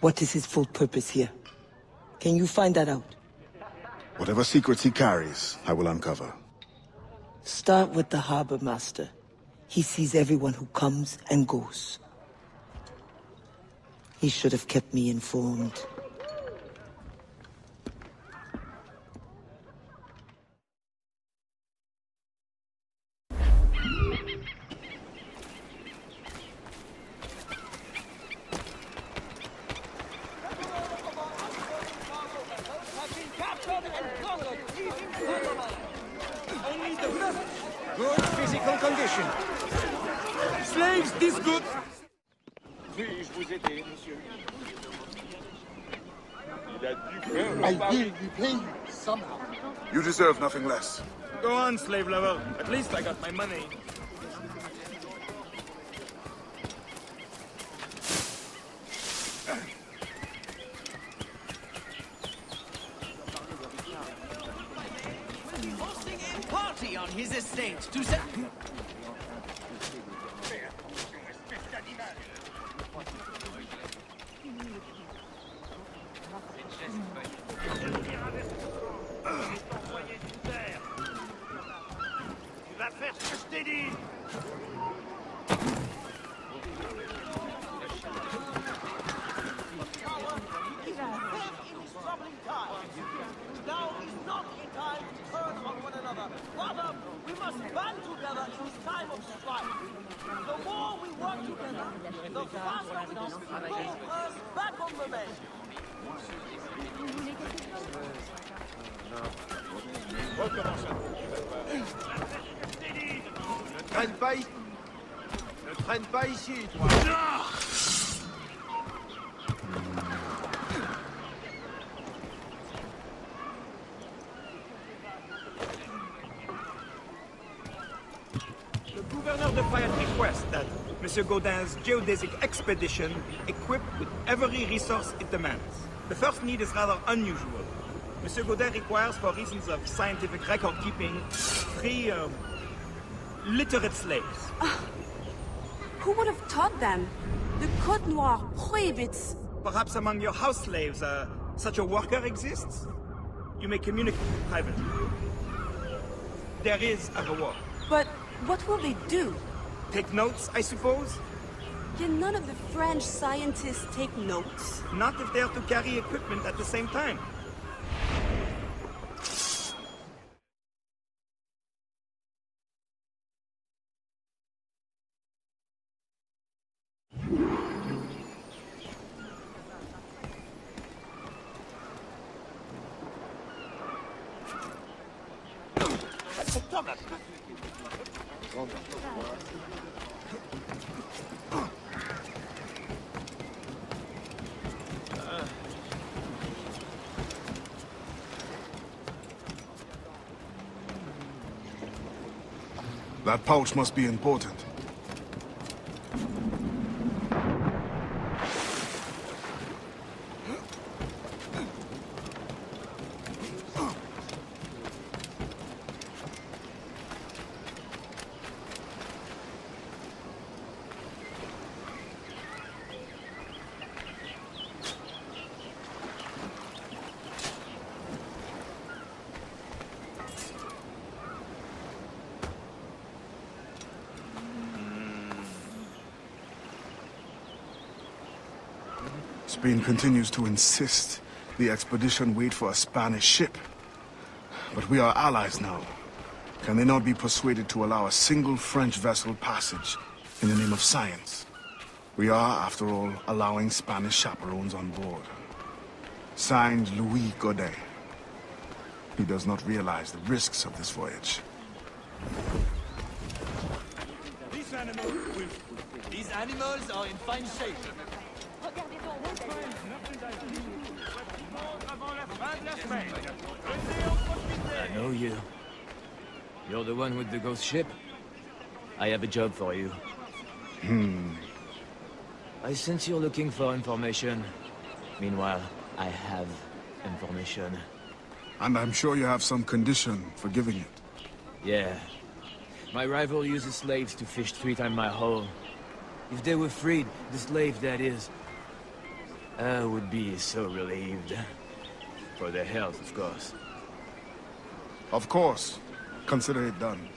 What is his full purpose here? Can you find that out? Whatever secrets he carries, I will uncover. Start with the harbor master. He sees everyone who comes and goes. He should have kept me informed. Deserve nothing less. Go on, slave lover. At least I got my money. Hosting a party on his estate to set. Monsieur Godin's geodesic expedition, equipped with every resource it demands. The first need is rather unusual. Monsieur Godin requires, for reasons of scientific record-keeping, 3 literate slaves. Who would have taught them? The Code Noir prohibits. Perhaps among your house slaves, such a worker exists? You may communicate privately. There is a reward. But what will they do? Take notes, I suppose? Can none of the French scientists take notes? Not if they have to carry equipment at the same time. That pouch must be important. Spain continues to insist the expedition wait for a Spanish ship. But we are allies now. Can they not be persuaded to allow a single French vessel passage in the name of science? We are, after all, allowing Spanish chaperones on board. Signed, Louis Godin. He does not realize the risks of this voyage. These animals are in fine shape. I know you. You're the one with the ghost ship? I have a job for you. I sense you're looking for information. Meanwhile, I have information. And I'm sure you have some condition for giving it. Yeah. My rival uses slaves to fish 3 times my haul. If they were freed, the slave that is, I would be so relieved. For their health, of course. Of course. Consider it done.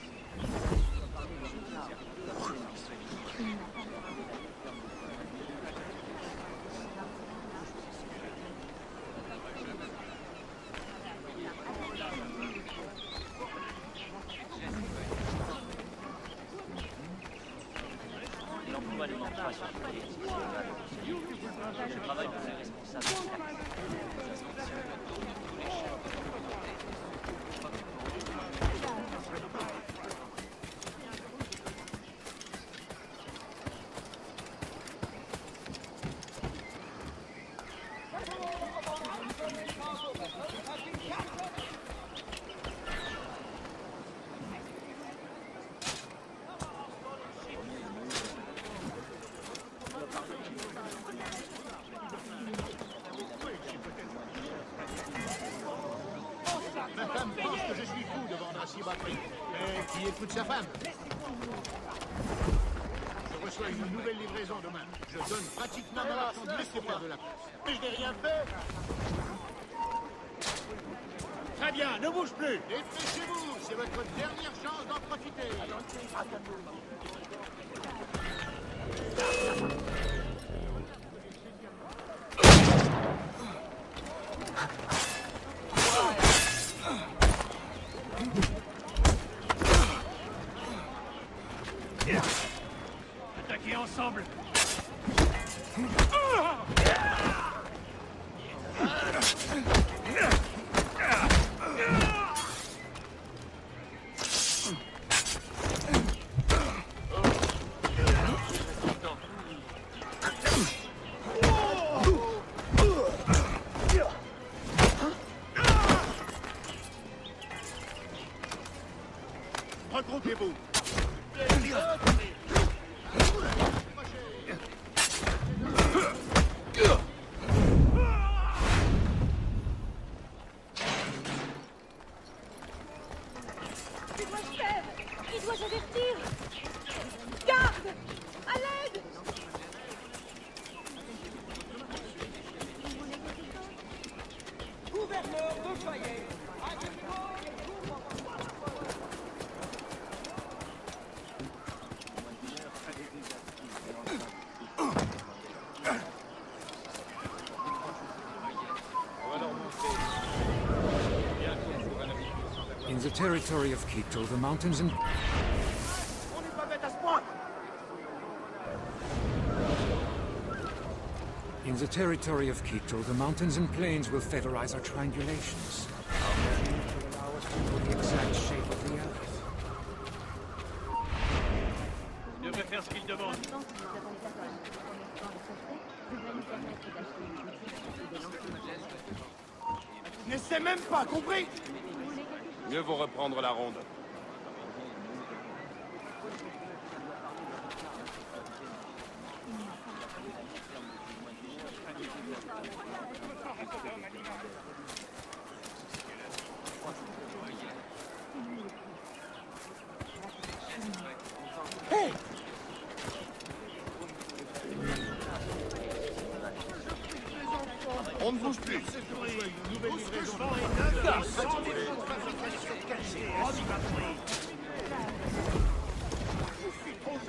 territory of Quito, the mountains and... In the territory of Quito, the mountains and plains will federalize our triangulations. Allow us to know the exact shape of the Earth. Il devrait faire ce qu'il demande. N'essaie même pas, compris? Mieux vaut reprendre la ronde.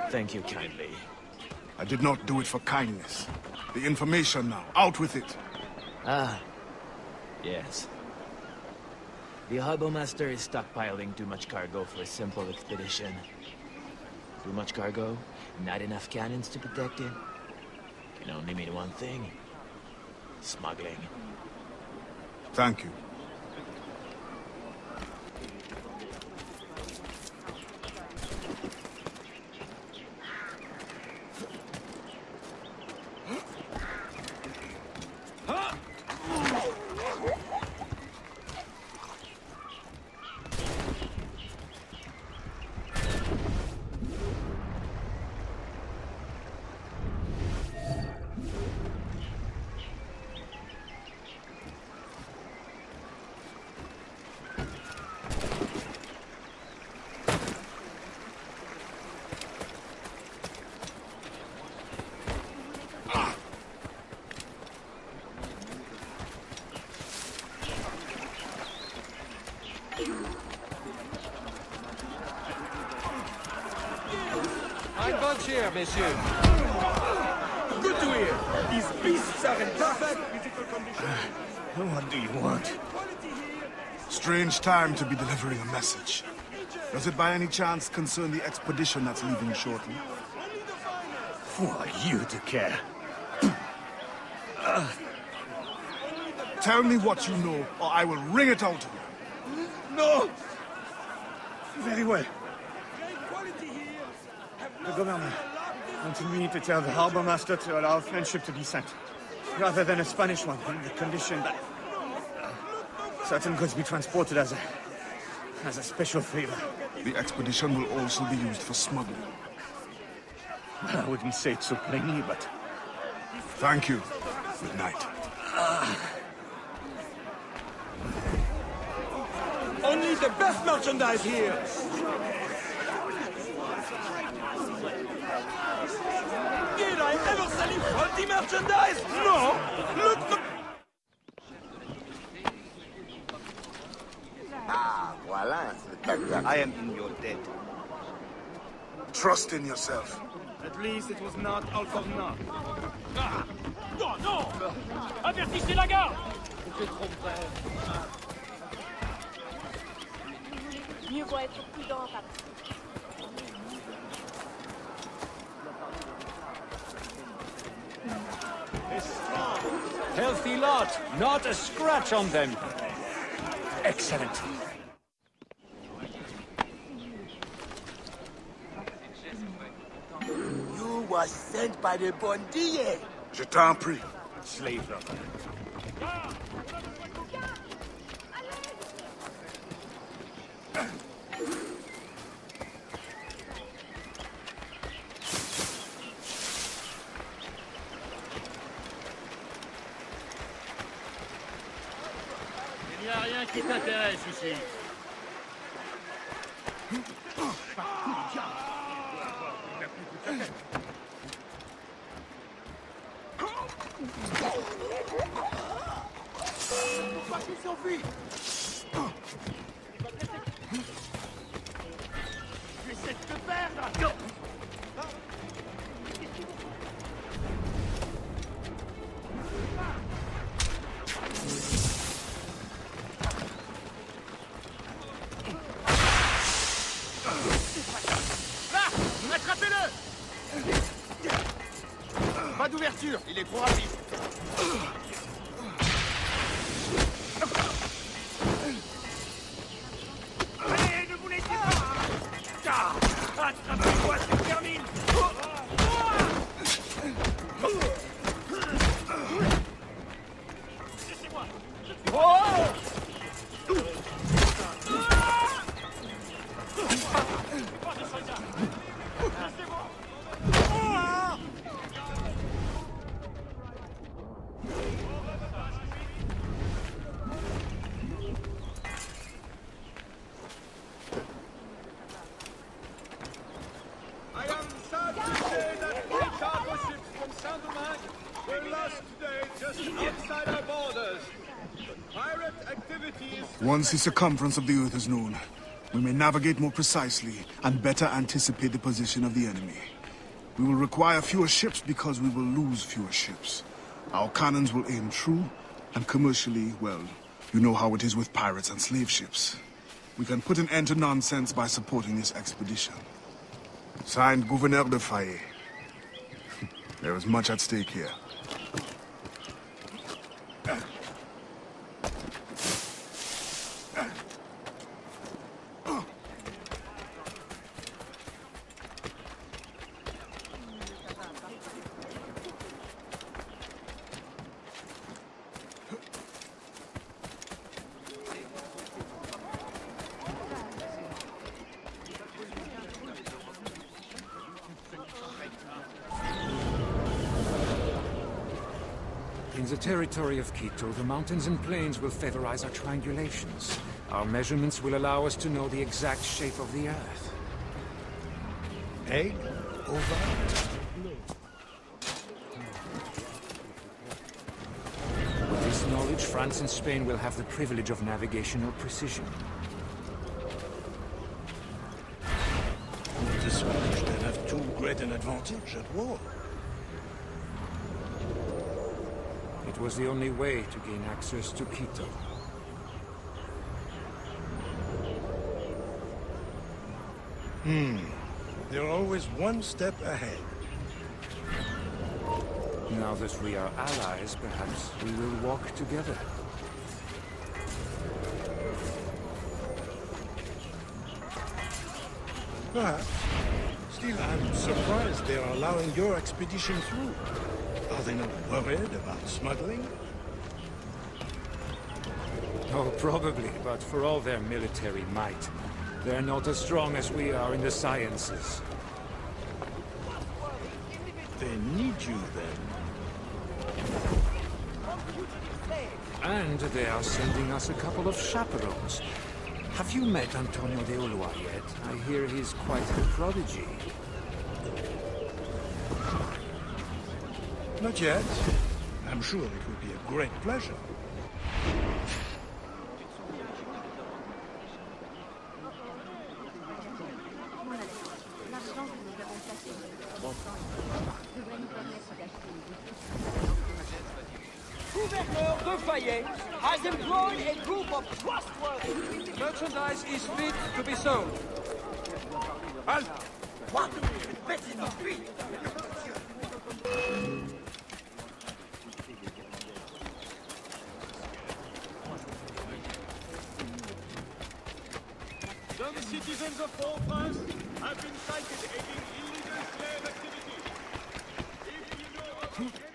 Thank you kindly. I did not do it for kindness. The information now, out with it. Ah, yes. The harbour master is stockpiling too much cargo for a simple expedition. Too much cargo, not enough cannons to protect it. Can only mean one thing. Smuggling. Thank you. Here, messieurs. Good to hear. These beasts are in perfect physical condition. What do you want? Strange time to be delivering a message. Does it by any chance concern the expedition that's leaving shortly? Who are you to care? Tell me what you know, or I will wring it out of you. No! Very well. The governor wants me to tell the harbour master to allow French ship to be sent, rather than a Spanish one, on the condition that certain goods be transported as a special favour. The expedition will also be used for smuggling. I wouldn't say it so plainly, but... Thank you. Good night. Only the best merchandise here! Did I ever sell you faulty merchandise? No! Look the... Ah, voilà, I am in your debt. Trust in yourself. At least it was not all for nothing. Ah. Non, non! Avertissez la garde! Vous êtes trop près. Mieux vaut être prudent, papa. Healthy lot, not a scratch on them. Excellent. You were sent by the Bondille. Je t'en prie. Slave lover. Qui t'intéresse ici? J'essaie de te perdre. d'ouverture. Il est trop rapide. Allez, ne vous laissez pas. Attrapez-moi, c'est terminé. Laissez-moi. Once the circumference of the Earth is known, we may navigate more precisely and better anticipate the position of the enemy. We will require fewer ships because we will lose fewer ships. Our cannons will aim true, and commercially, well, you know how it is with pirates and slave ships. We can put an end to nonsense by supporting this expedition. Signed, Gouverneur de Fayette. There is much at stake here. Territory of Quito, the mountains and plains will favorize our triangulations. Our measurements will allow us to know the exact shape of the Earth. Egg? Over. With this knowledge, France and Spain will have the privilege of navigational precision. With this knowledge, they'll have too great an advantage at war. It was the only way to gain access to Quito. They're always one step ahead. Now that we are allies, perhaps we will walk together. Perhaps. Still, I'm surprised they are allowing your expedition through. Are they not worried about smuggling? Oh, probably, but for all their military might, they're not as strong as we are in the sciences. They need you, then. And they are sending us a couple of chaperones. Have you met Antonio de Ulloa yet? I hear he's quite a prodigy. Not yet. I'm sure it would be a great pleasure. Gouverneur de Fayette has employed a group of trustworthy merchandise is fit to be sold. Halt! What? Betty not free! The citizens of all France have been cited aiding illegal slave activity. If you know of anyone...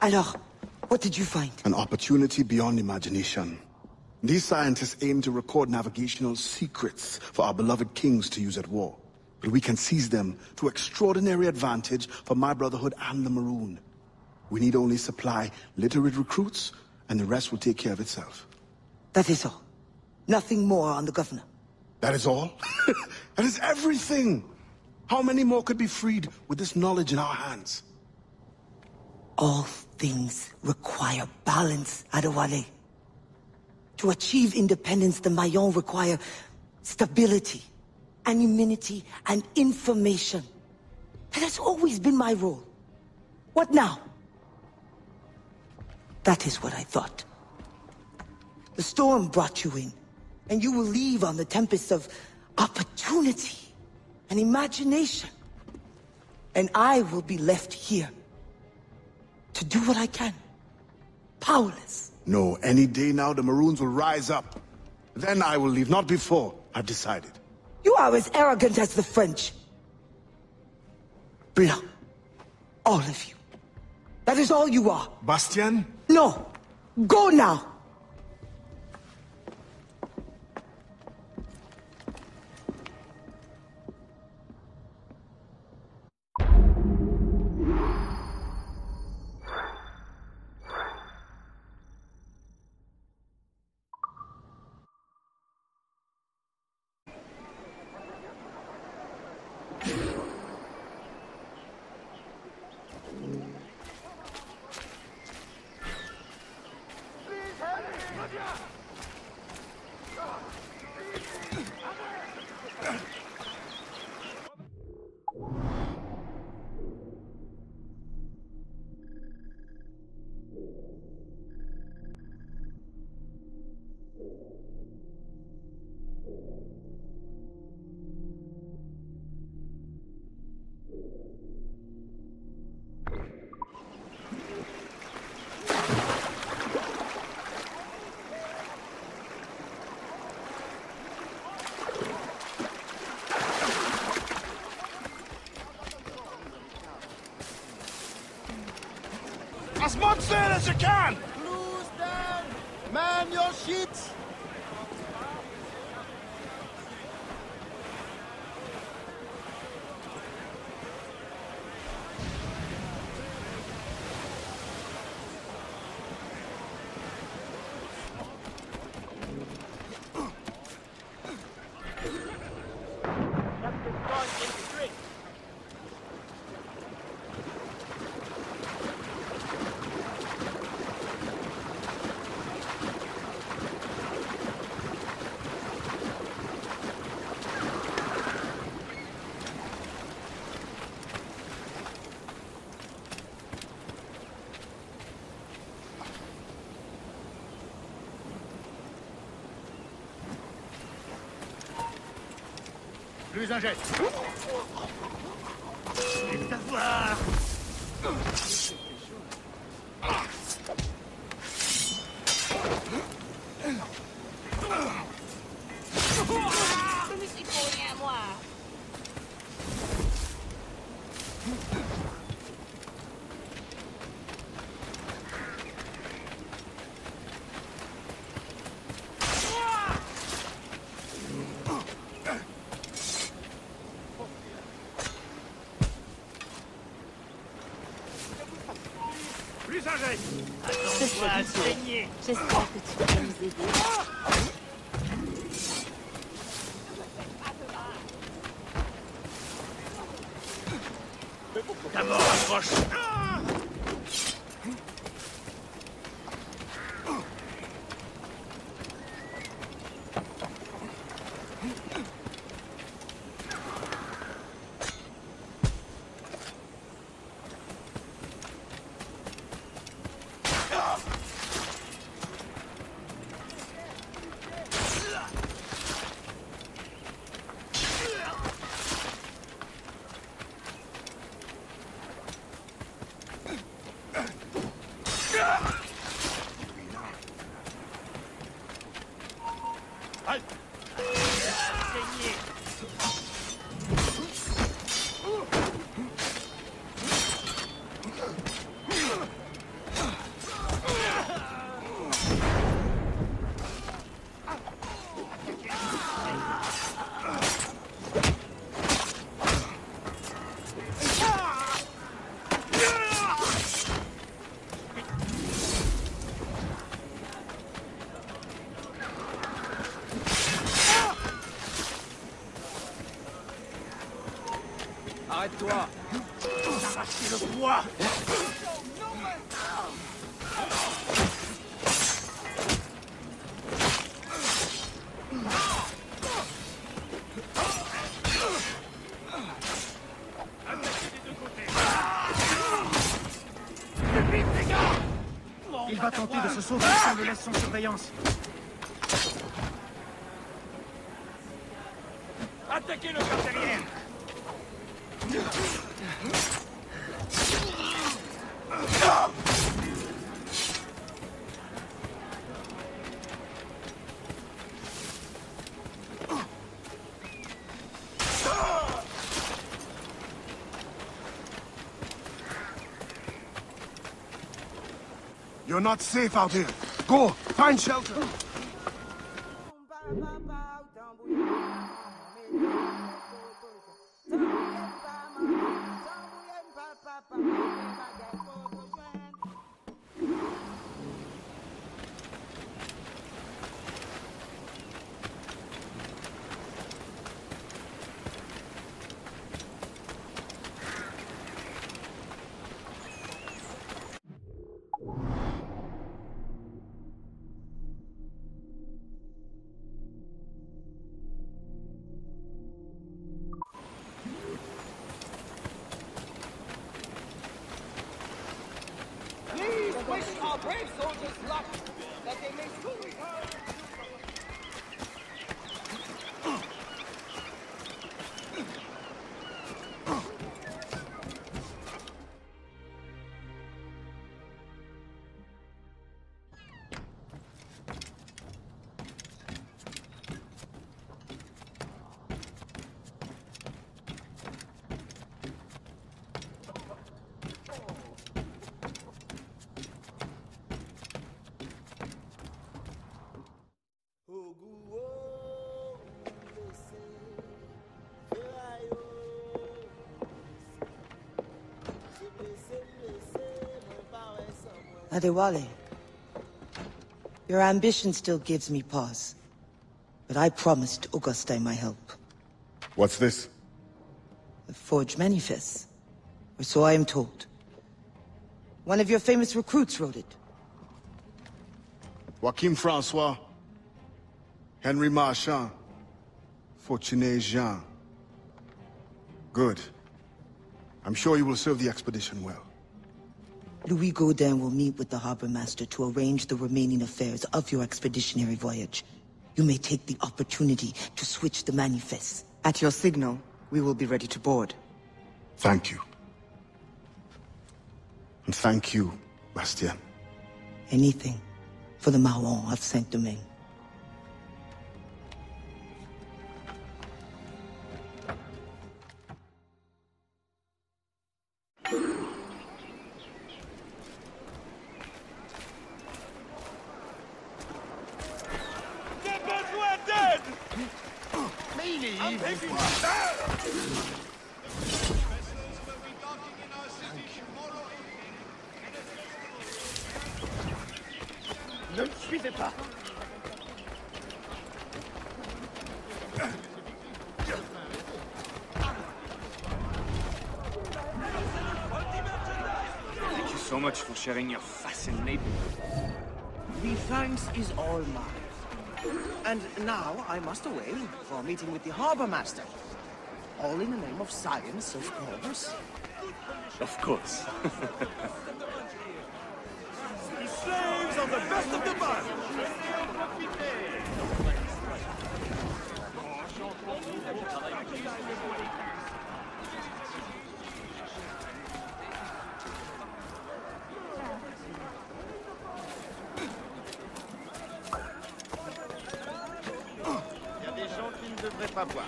Alors, what did you find? An opportunity beyond imagination. These scientists aim to record navigational secrets for our beloved kings to use at war. But we can seize them to extraordinary advantage for my brotherhood and the Maroon. We need only supply literate recruits, and the rest will take care of itself. That is all. Nothing more on the governor. That is all? That is everything! How many more could be freed with this knowledge in our hands? All things require balance, Adéwalé. To achieve independence, the Mayans require stability, anonymity, and information. And that's always been my role. What now? That is what I thought. The storm brought you in, and you will leave on the tempest of opportunity and imagination. And I will be left here to do what I can. Powerless. No, any day now the Maroons will rise up. Then I will leave, not before. I've decided. You are as arrogant as the French. Blanc. All of you. That is all you are. Bastienne? No. Go now. As much there as you can! Lose them! Man your shit! Plus un geste. Je vais t'avoir. Je me suis collé à moi. J'espère que tu peux nous aider. Ta mort approche. Toi, arrachez le bois. Attaquez les deux. Il va tenter de se sauver si on le laisse sans surveillance. Attaquez le corps derrière. You're not safe out here. Go, find shelter. Adéwalé, your ambition still gives me pause, but I promised Augustin my help. What's this? The forged manifest, or so I am told. One of your famous recruits wrote it. Joachim Francois, Henry Marchand, Fortuné Jean. Good. I'm sure you will serve the expedition well. Louis Godin will meet with the harbor master to arrange the remaining affairs of your expeditionary voyage. You may take the opportunity to switch the manifest. At your signal, we will be ready to board. Thank you. And thank you, Bastienne. Anything for the Maroons of Saint-Domingue. So much for sharing your fascinating. The thanks is all mine. And now I must away for a meeting with the harbor master. All in the name of science, of course. Of course. The slaves are the best of the bunch. Pas boire.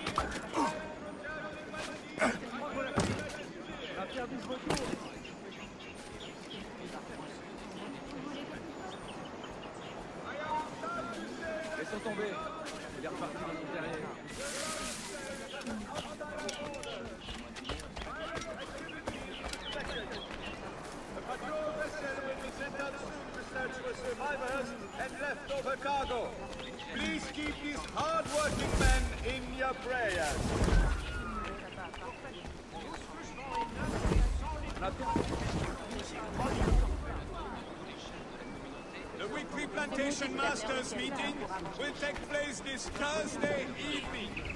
Laissons tomber. Il est reparti dans son derrière. Please keep these hard-working men in your prayers. The weekly plantation masters meeting will take place this Thursday evening.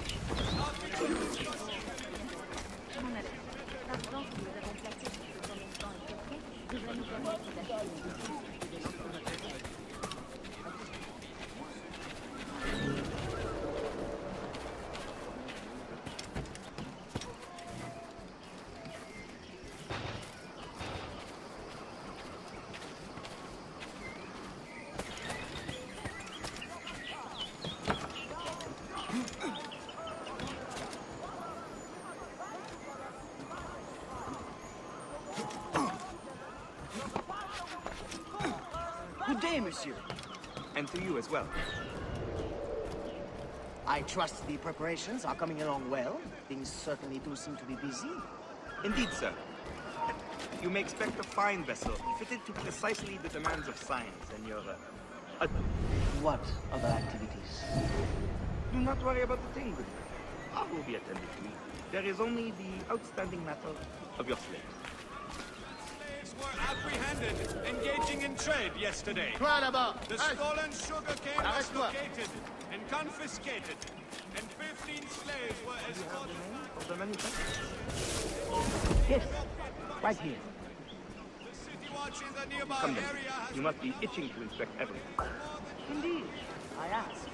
Adéwalé, monsieur. And to you as well. I trust the preparations are coming along well. Things certainly do seem to be busy. Indeed, sir. You may expect a fine vessel, fitted to precisely the demands of science and your... What other activities? Do not worry about the thing, Gouverneur. I will be attended to. There is only the outstanding matter of your slaves. Slaves were apprehended, engaging in trade yesterday. The stolen sugar cane was located and confiscated, and 15 slaves were escorted. Do you have the name of the manufacturer? Yes, right here. The city watch in the nearby area has... You must be itching to inspect everything. Indeed, I ask.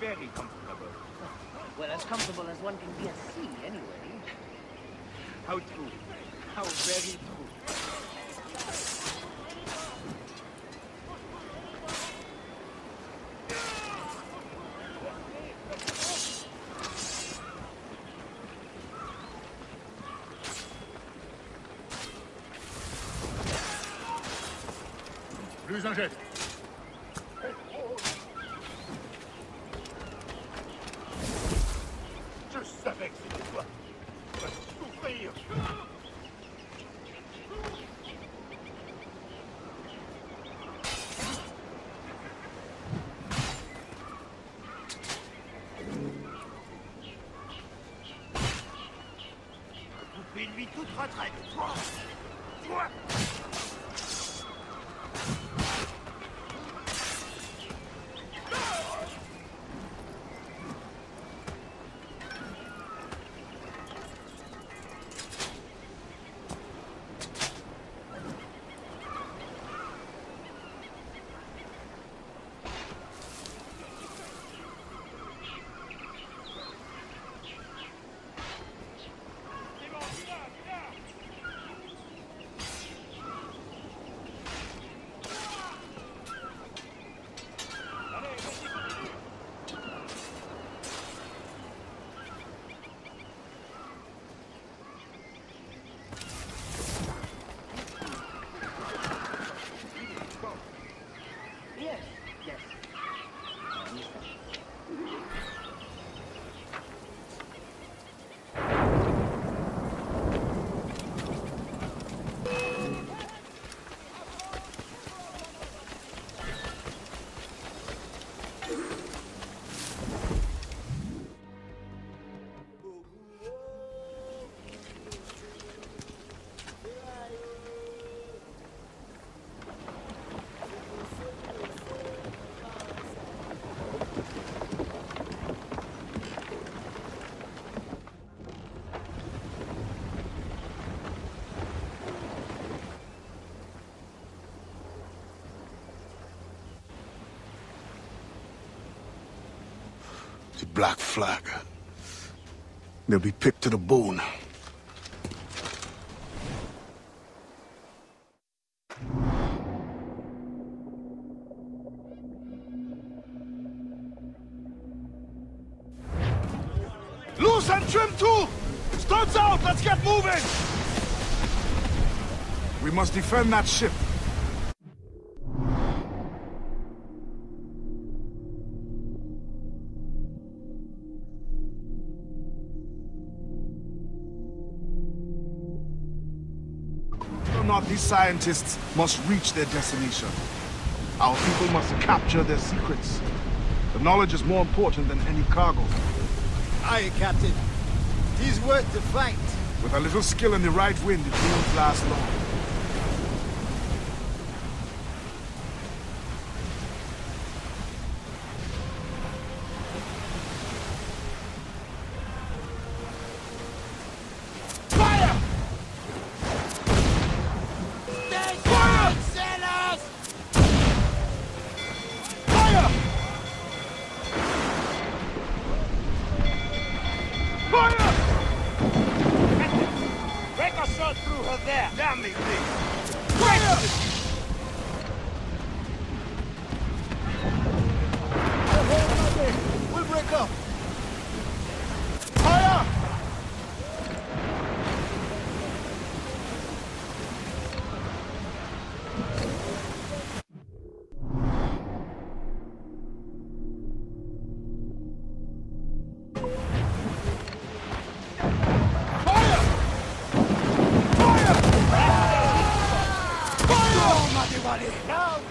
Very comfortable. Well, as comfortable as one can be at sea, anyway. How true. How very true. Plus un jet. Black flag. They'll be picked to the bone. Loose and trim too! Studs out! Let's get moving! We must defend that ship. These scientists must reach their destination. Our people must capture their secrets. The knowledge is more important than any cargo. Aye, Captain. It is worth the fight. With a little skill and the right wind, it won't last long.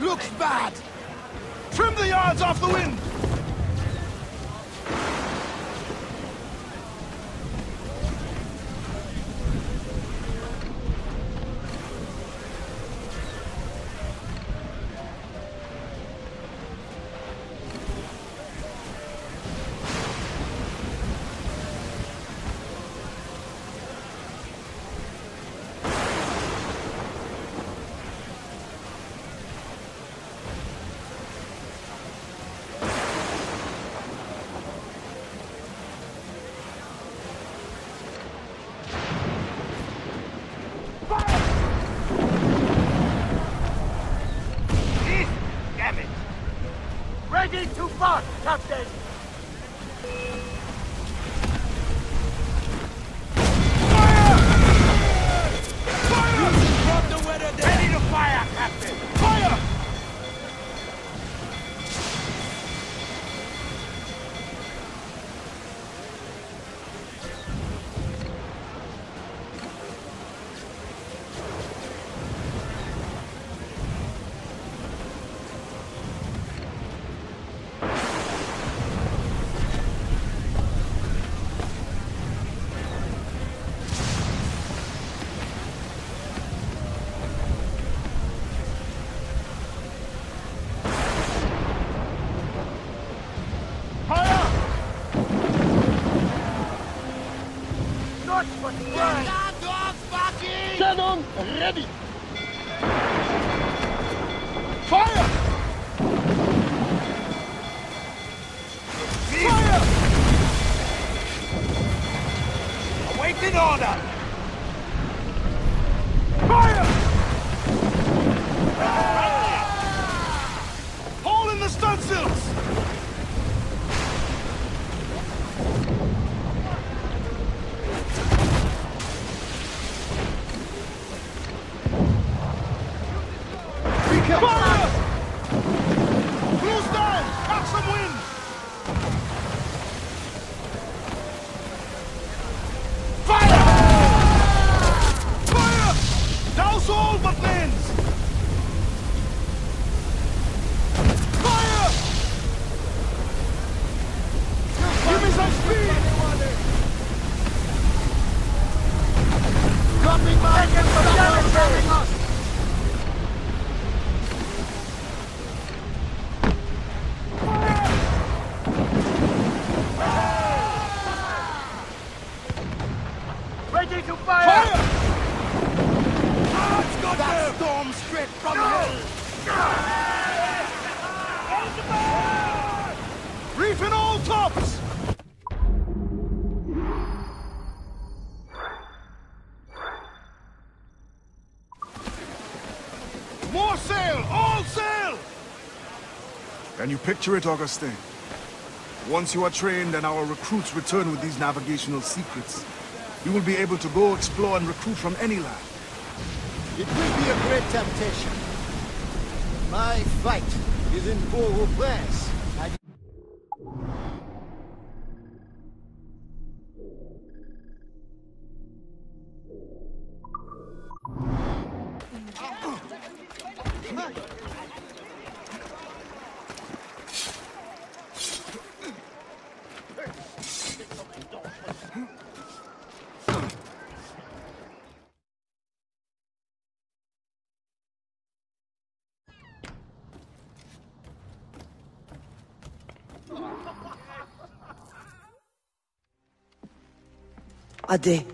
Looks bad. Trim the yards off the wind. Captain! Fire! Fire! Drop the weather down! Ready to fire, Captain! Fire! Ready! Fire! Fire! Awaiting order! Fire! Hole in the stunsails! Can you picture it, Augustin? Once you are trained and our recruits return with these navigational secrets, you will be able to go explore and recruit from any land. It will be a great temptation. My fight is in Port-au-Prince. Ade,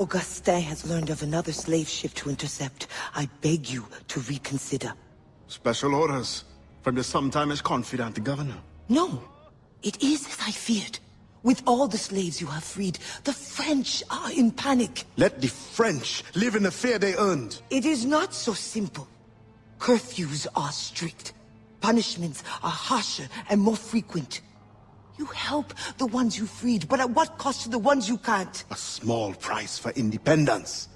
Augustin has learned of another slave ship to intercept. I beg you to reconsider. Special orders from your sometimes confidant governor. No, it is as I feared. With all the slaves you have freed, the French are in panic. Let the French live in the fear they earned. It is not so simple. Curfews are strict. Punishments are harsher and more frequent. You help the ones you freed, but at what cost to the ones you can't? A small price for independence.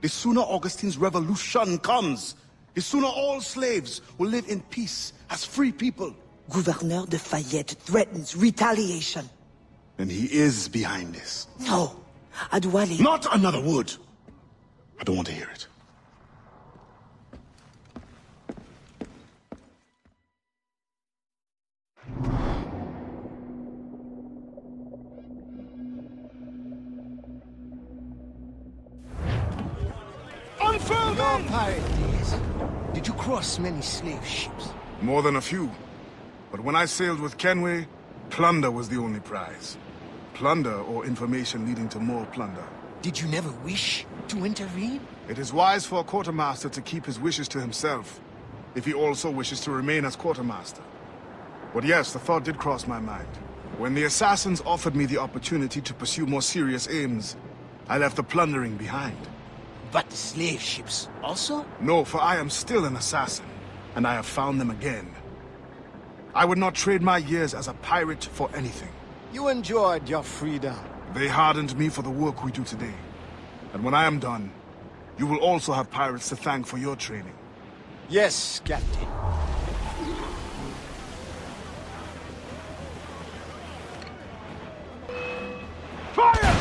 The sooner Augustine's revolution comes, the sooner all slaves will live in peace as free people. Gouverneur de Fayette threatens retaliation. And he is behind this. No. Adéwalé... Not another word! I don't want to hear it. pirate days, did you cross many slave ships? More than a few. But when I sailed with Kenway, plunder was the only prize. Plunder or information leading to more plunder. Did you never wish to intervene? It is wise for a quartermaster to keep his wishes to himself, if he also wishes to remain as quartermaster. But yes, the thought did cross my mind. When the assassins offered me the opportunity to pursue more serious aims, I left the plundering behind. But the slave ships also? No, for I am still an assassin, and I have found them again. I would not trade my years as a pirate for anything. You enjoyed your freedom. They hardened me for the work we do today. And when I am done, you will also have pirates to thank for your training. Yes, Captain. Fire!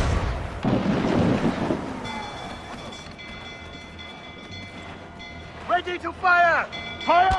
Ready to fire! Fire!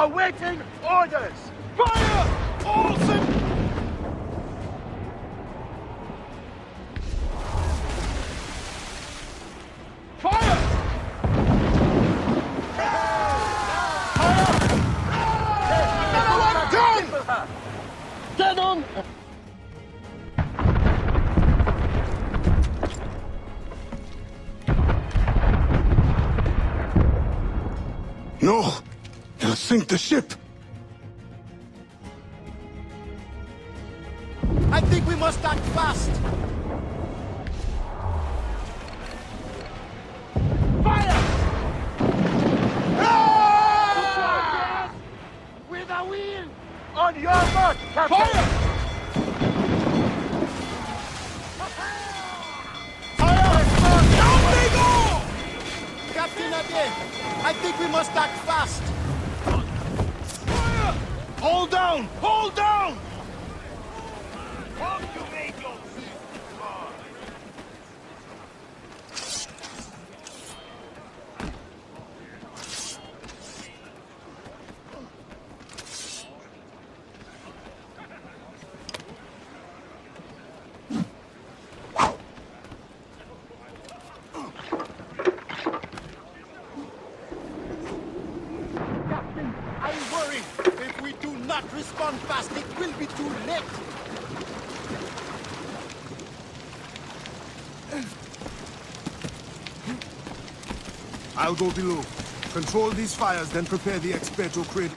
Awaiting orders! Fire! All set! Sink the ship! I think we must act fast! Fire! Ah! With a wheel! On your mark, Captain! Fire! Fire! Down they go! Captain Ade, I think we must act fast! Hold down! Hold down! I'll go below. Control these fires, then prepare the experto crate.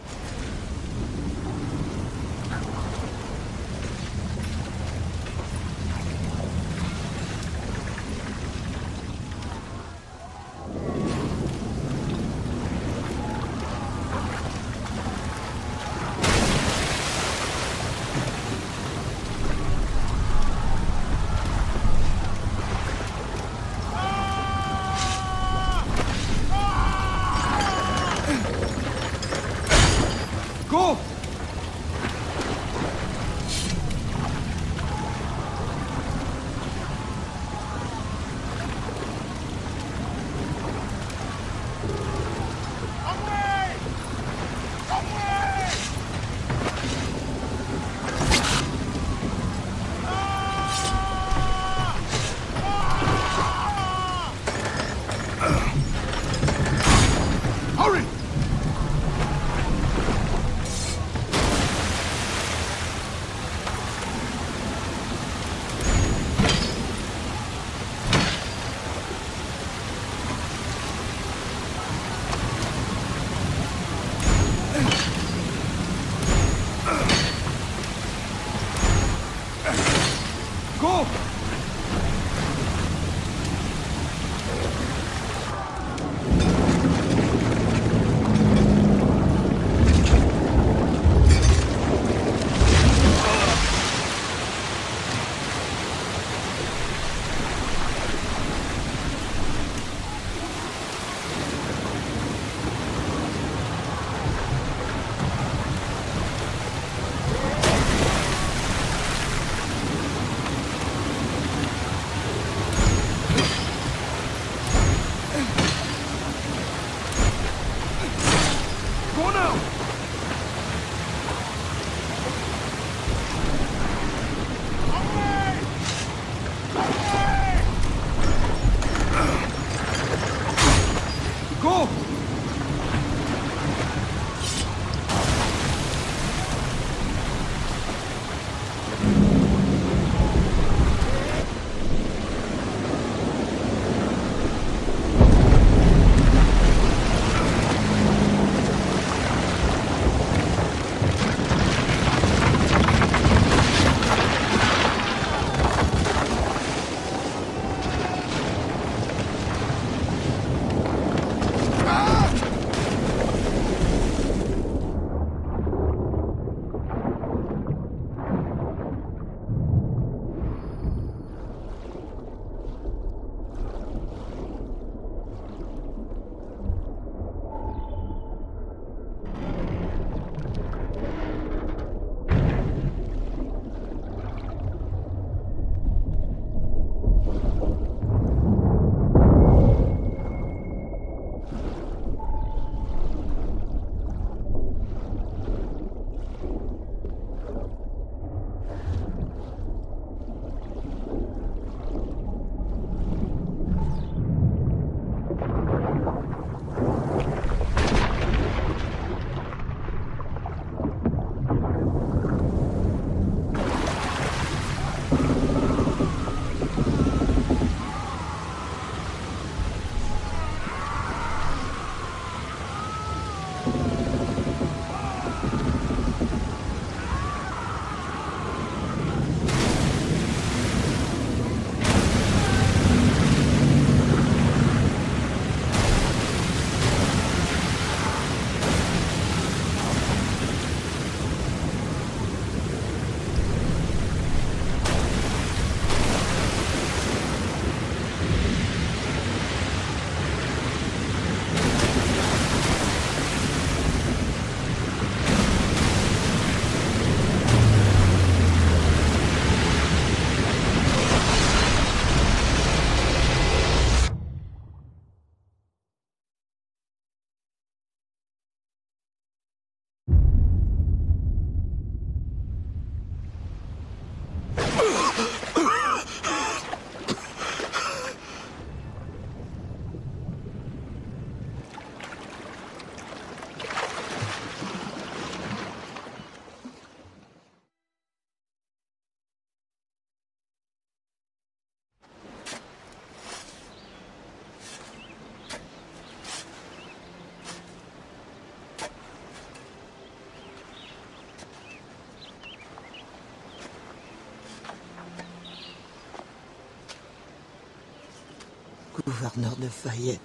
Gouverneur de Fayette.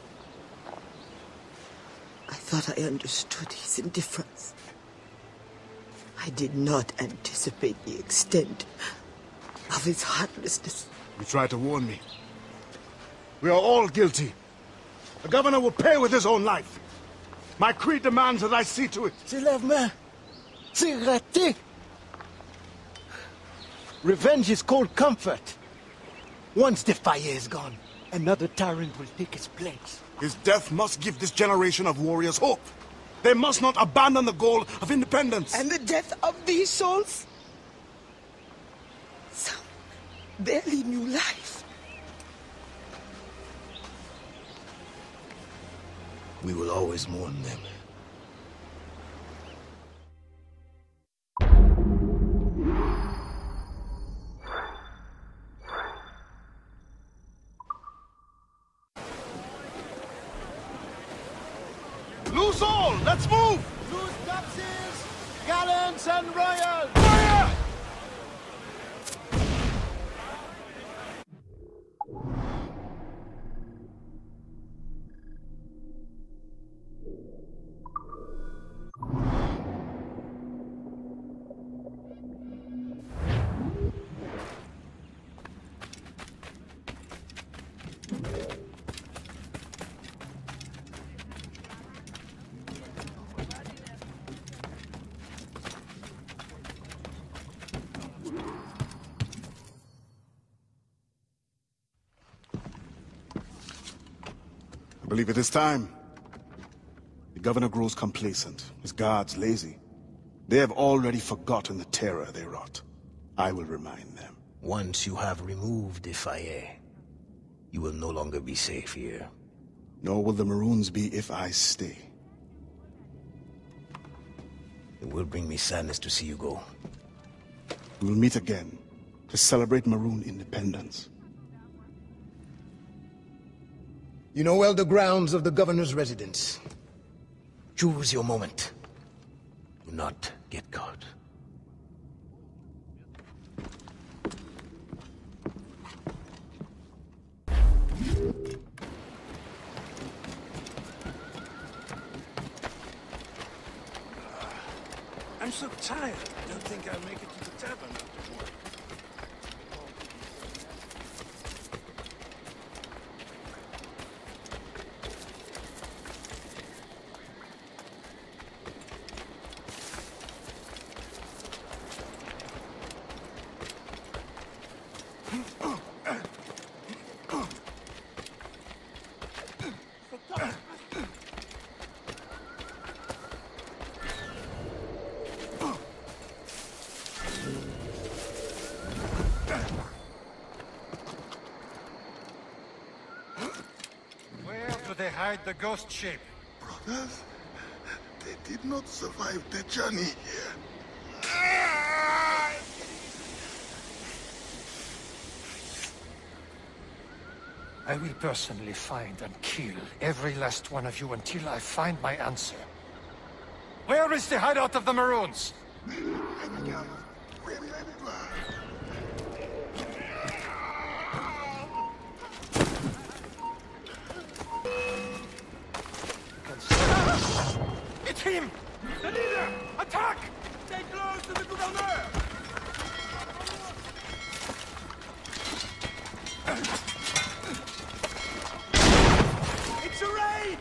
I thought I understood his indifference. I did not anticipate the extent of his heartlessness. You tried to warn me. We are all guilty. The governor will pay with his own life. My creed demands that I see to it. C'est la main. C'est raté. Revenge is cold comfort. Once the fire is gone, another tyrant will take his place. His death must give this generation of warriors hope. They must not abandon the goal of independence. And the death of these souls? Some barely knew life. We will always mourn them. Loose all! Let's move! Loose taxis, gallants and royals! Fire! I believe it is time. The governor grows complacent, his guards lazy. They have already forgotten the terror they wrought. I will remind them. Once you have removed the fire, you will no longer be safe here. Nor will the Maroons be if I stay. It will bring me sadness to see you go. We will meet again to celebrate Maroon independence. You know well the grounds of the governor's residence. Choose your moment. Do not get caught. I'm so tired. Don't think I'll make it to the tavern. The ghost ship. Brothers, they did not survive the journey. I will personally find and kill every last one of you until I find my answer. Where is the hideout of the Maroons? Him. The leader! Attack! Stay close to the gouverneur! It's a raid!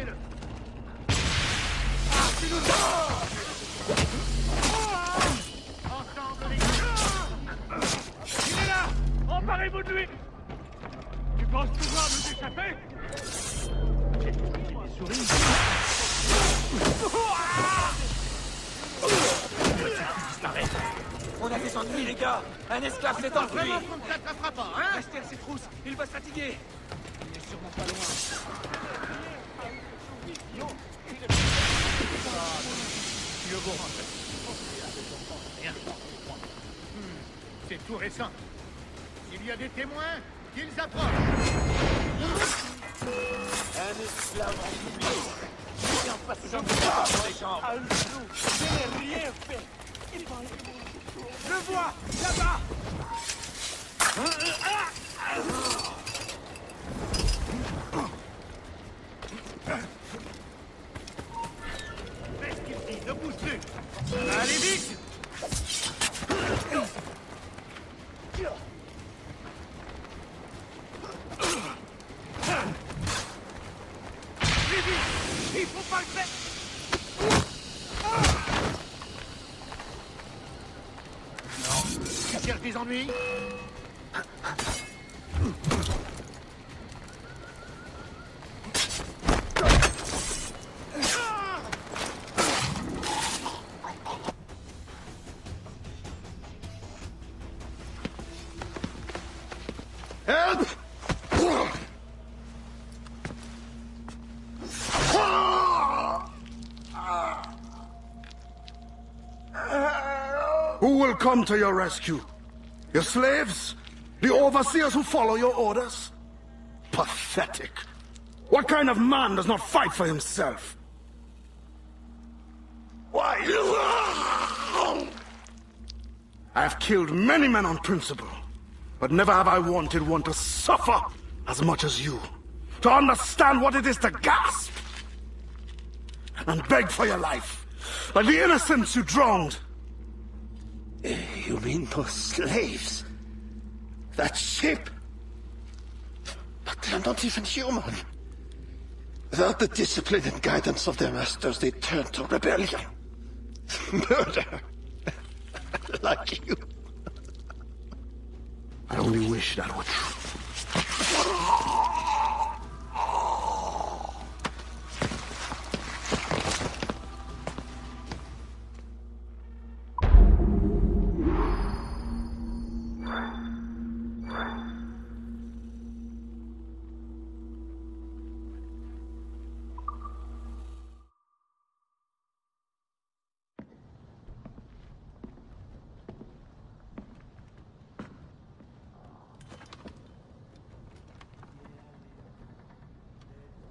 Tuez-le! Ensemble, les gars! Il est là! Emparez-vous de lui! Tu penses pouvoir nous échapper? J'ai des souris. On a des ennuis, les gars! Un esclave s'est enfui! On ne l'attrapera pas, hein? Restez à ses trousses, il va se fatiguer! Il n'est sûrement pas loin. C'est tout récent. S'il y a des témoins, qu'ils approchent. Un esclave en public. J'ai en passant dans les jambes. Je n'ai rien fait. Je vois, là-bas. Ne bouge plus! Allez vite! Allez vite! Il faut pas le faire! Non, tu cherches des ennuis? Come to your rescue. Your slaves? The overseers who follow your orders? Pathetic. What kind of man does not fight for himself? Why? I have killed many men on principle, but never have I wanted one to suffer as much as you. To understand what it is to gasp and beg for your life. Like the innocents you drowned. You mean those slaves? That ship? But they're not even human. Without the discipline and guidance of their masters, they turn to rebellion. Murder. Like you. I only wish that were true.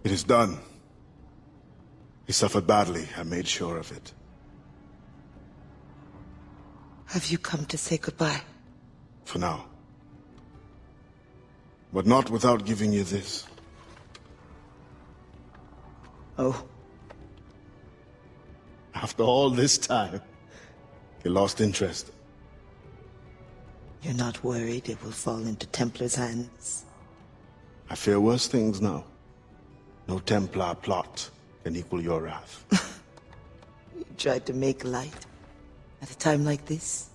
It is done. He suffered badly. I made sure of it. Have you come to say goodbye? For now. But not without giving you this. Oh. After all this time, he lost interest. You're not worried it will fall into Templar's hands? I fear worse things now. No Templar plot can equal your wrath. You tried to make light at a time like this?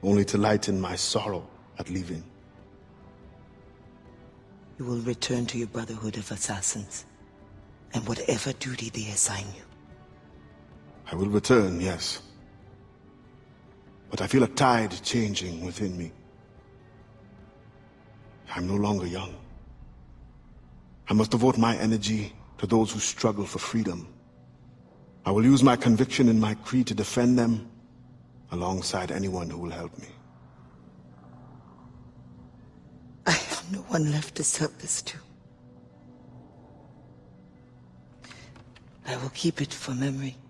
Only to lighten my sorrow at leaving. You will return to your brotherhood of assassins, and whatever duty they assign you. I will return, yes. But I feel a tide changing within me. I'm no longer young. I must devote my energy to those who struggle for freedom. I will use my conviction and my creed to defend them, alongside anyone who will help me. I have no one left to sell this to. I will keep it for memory.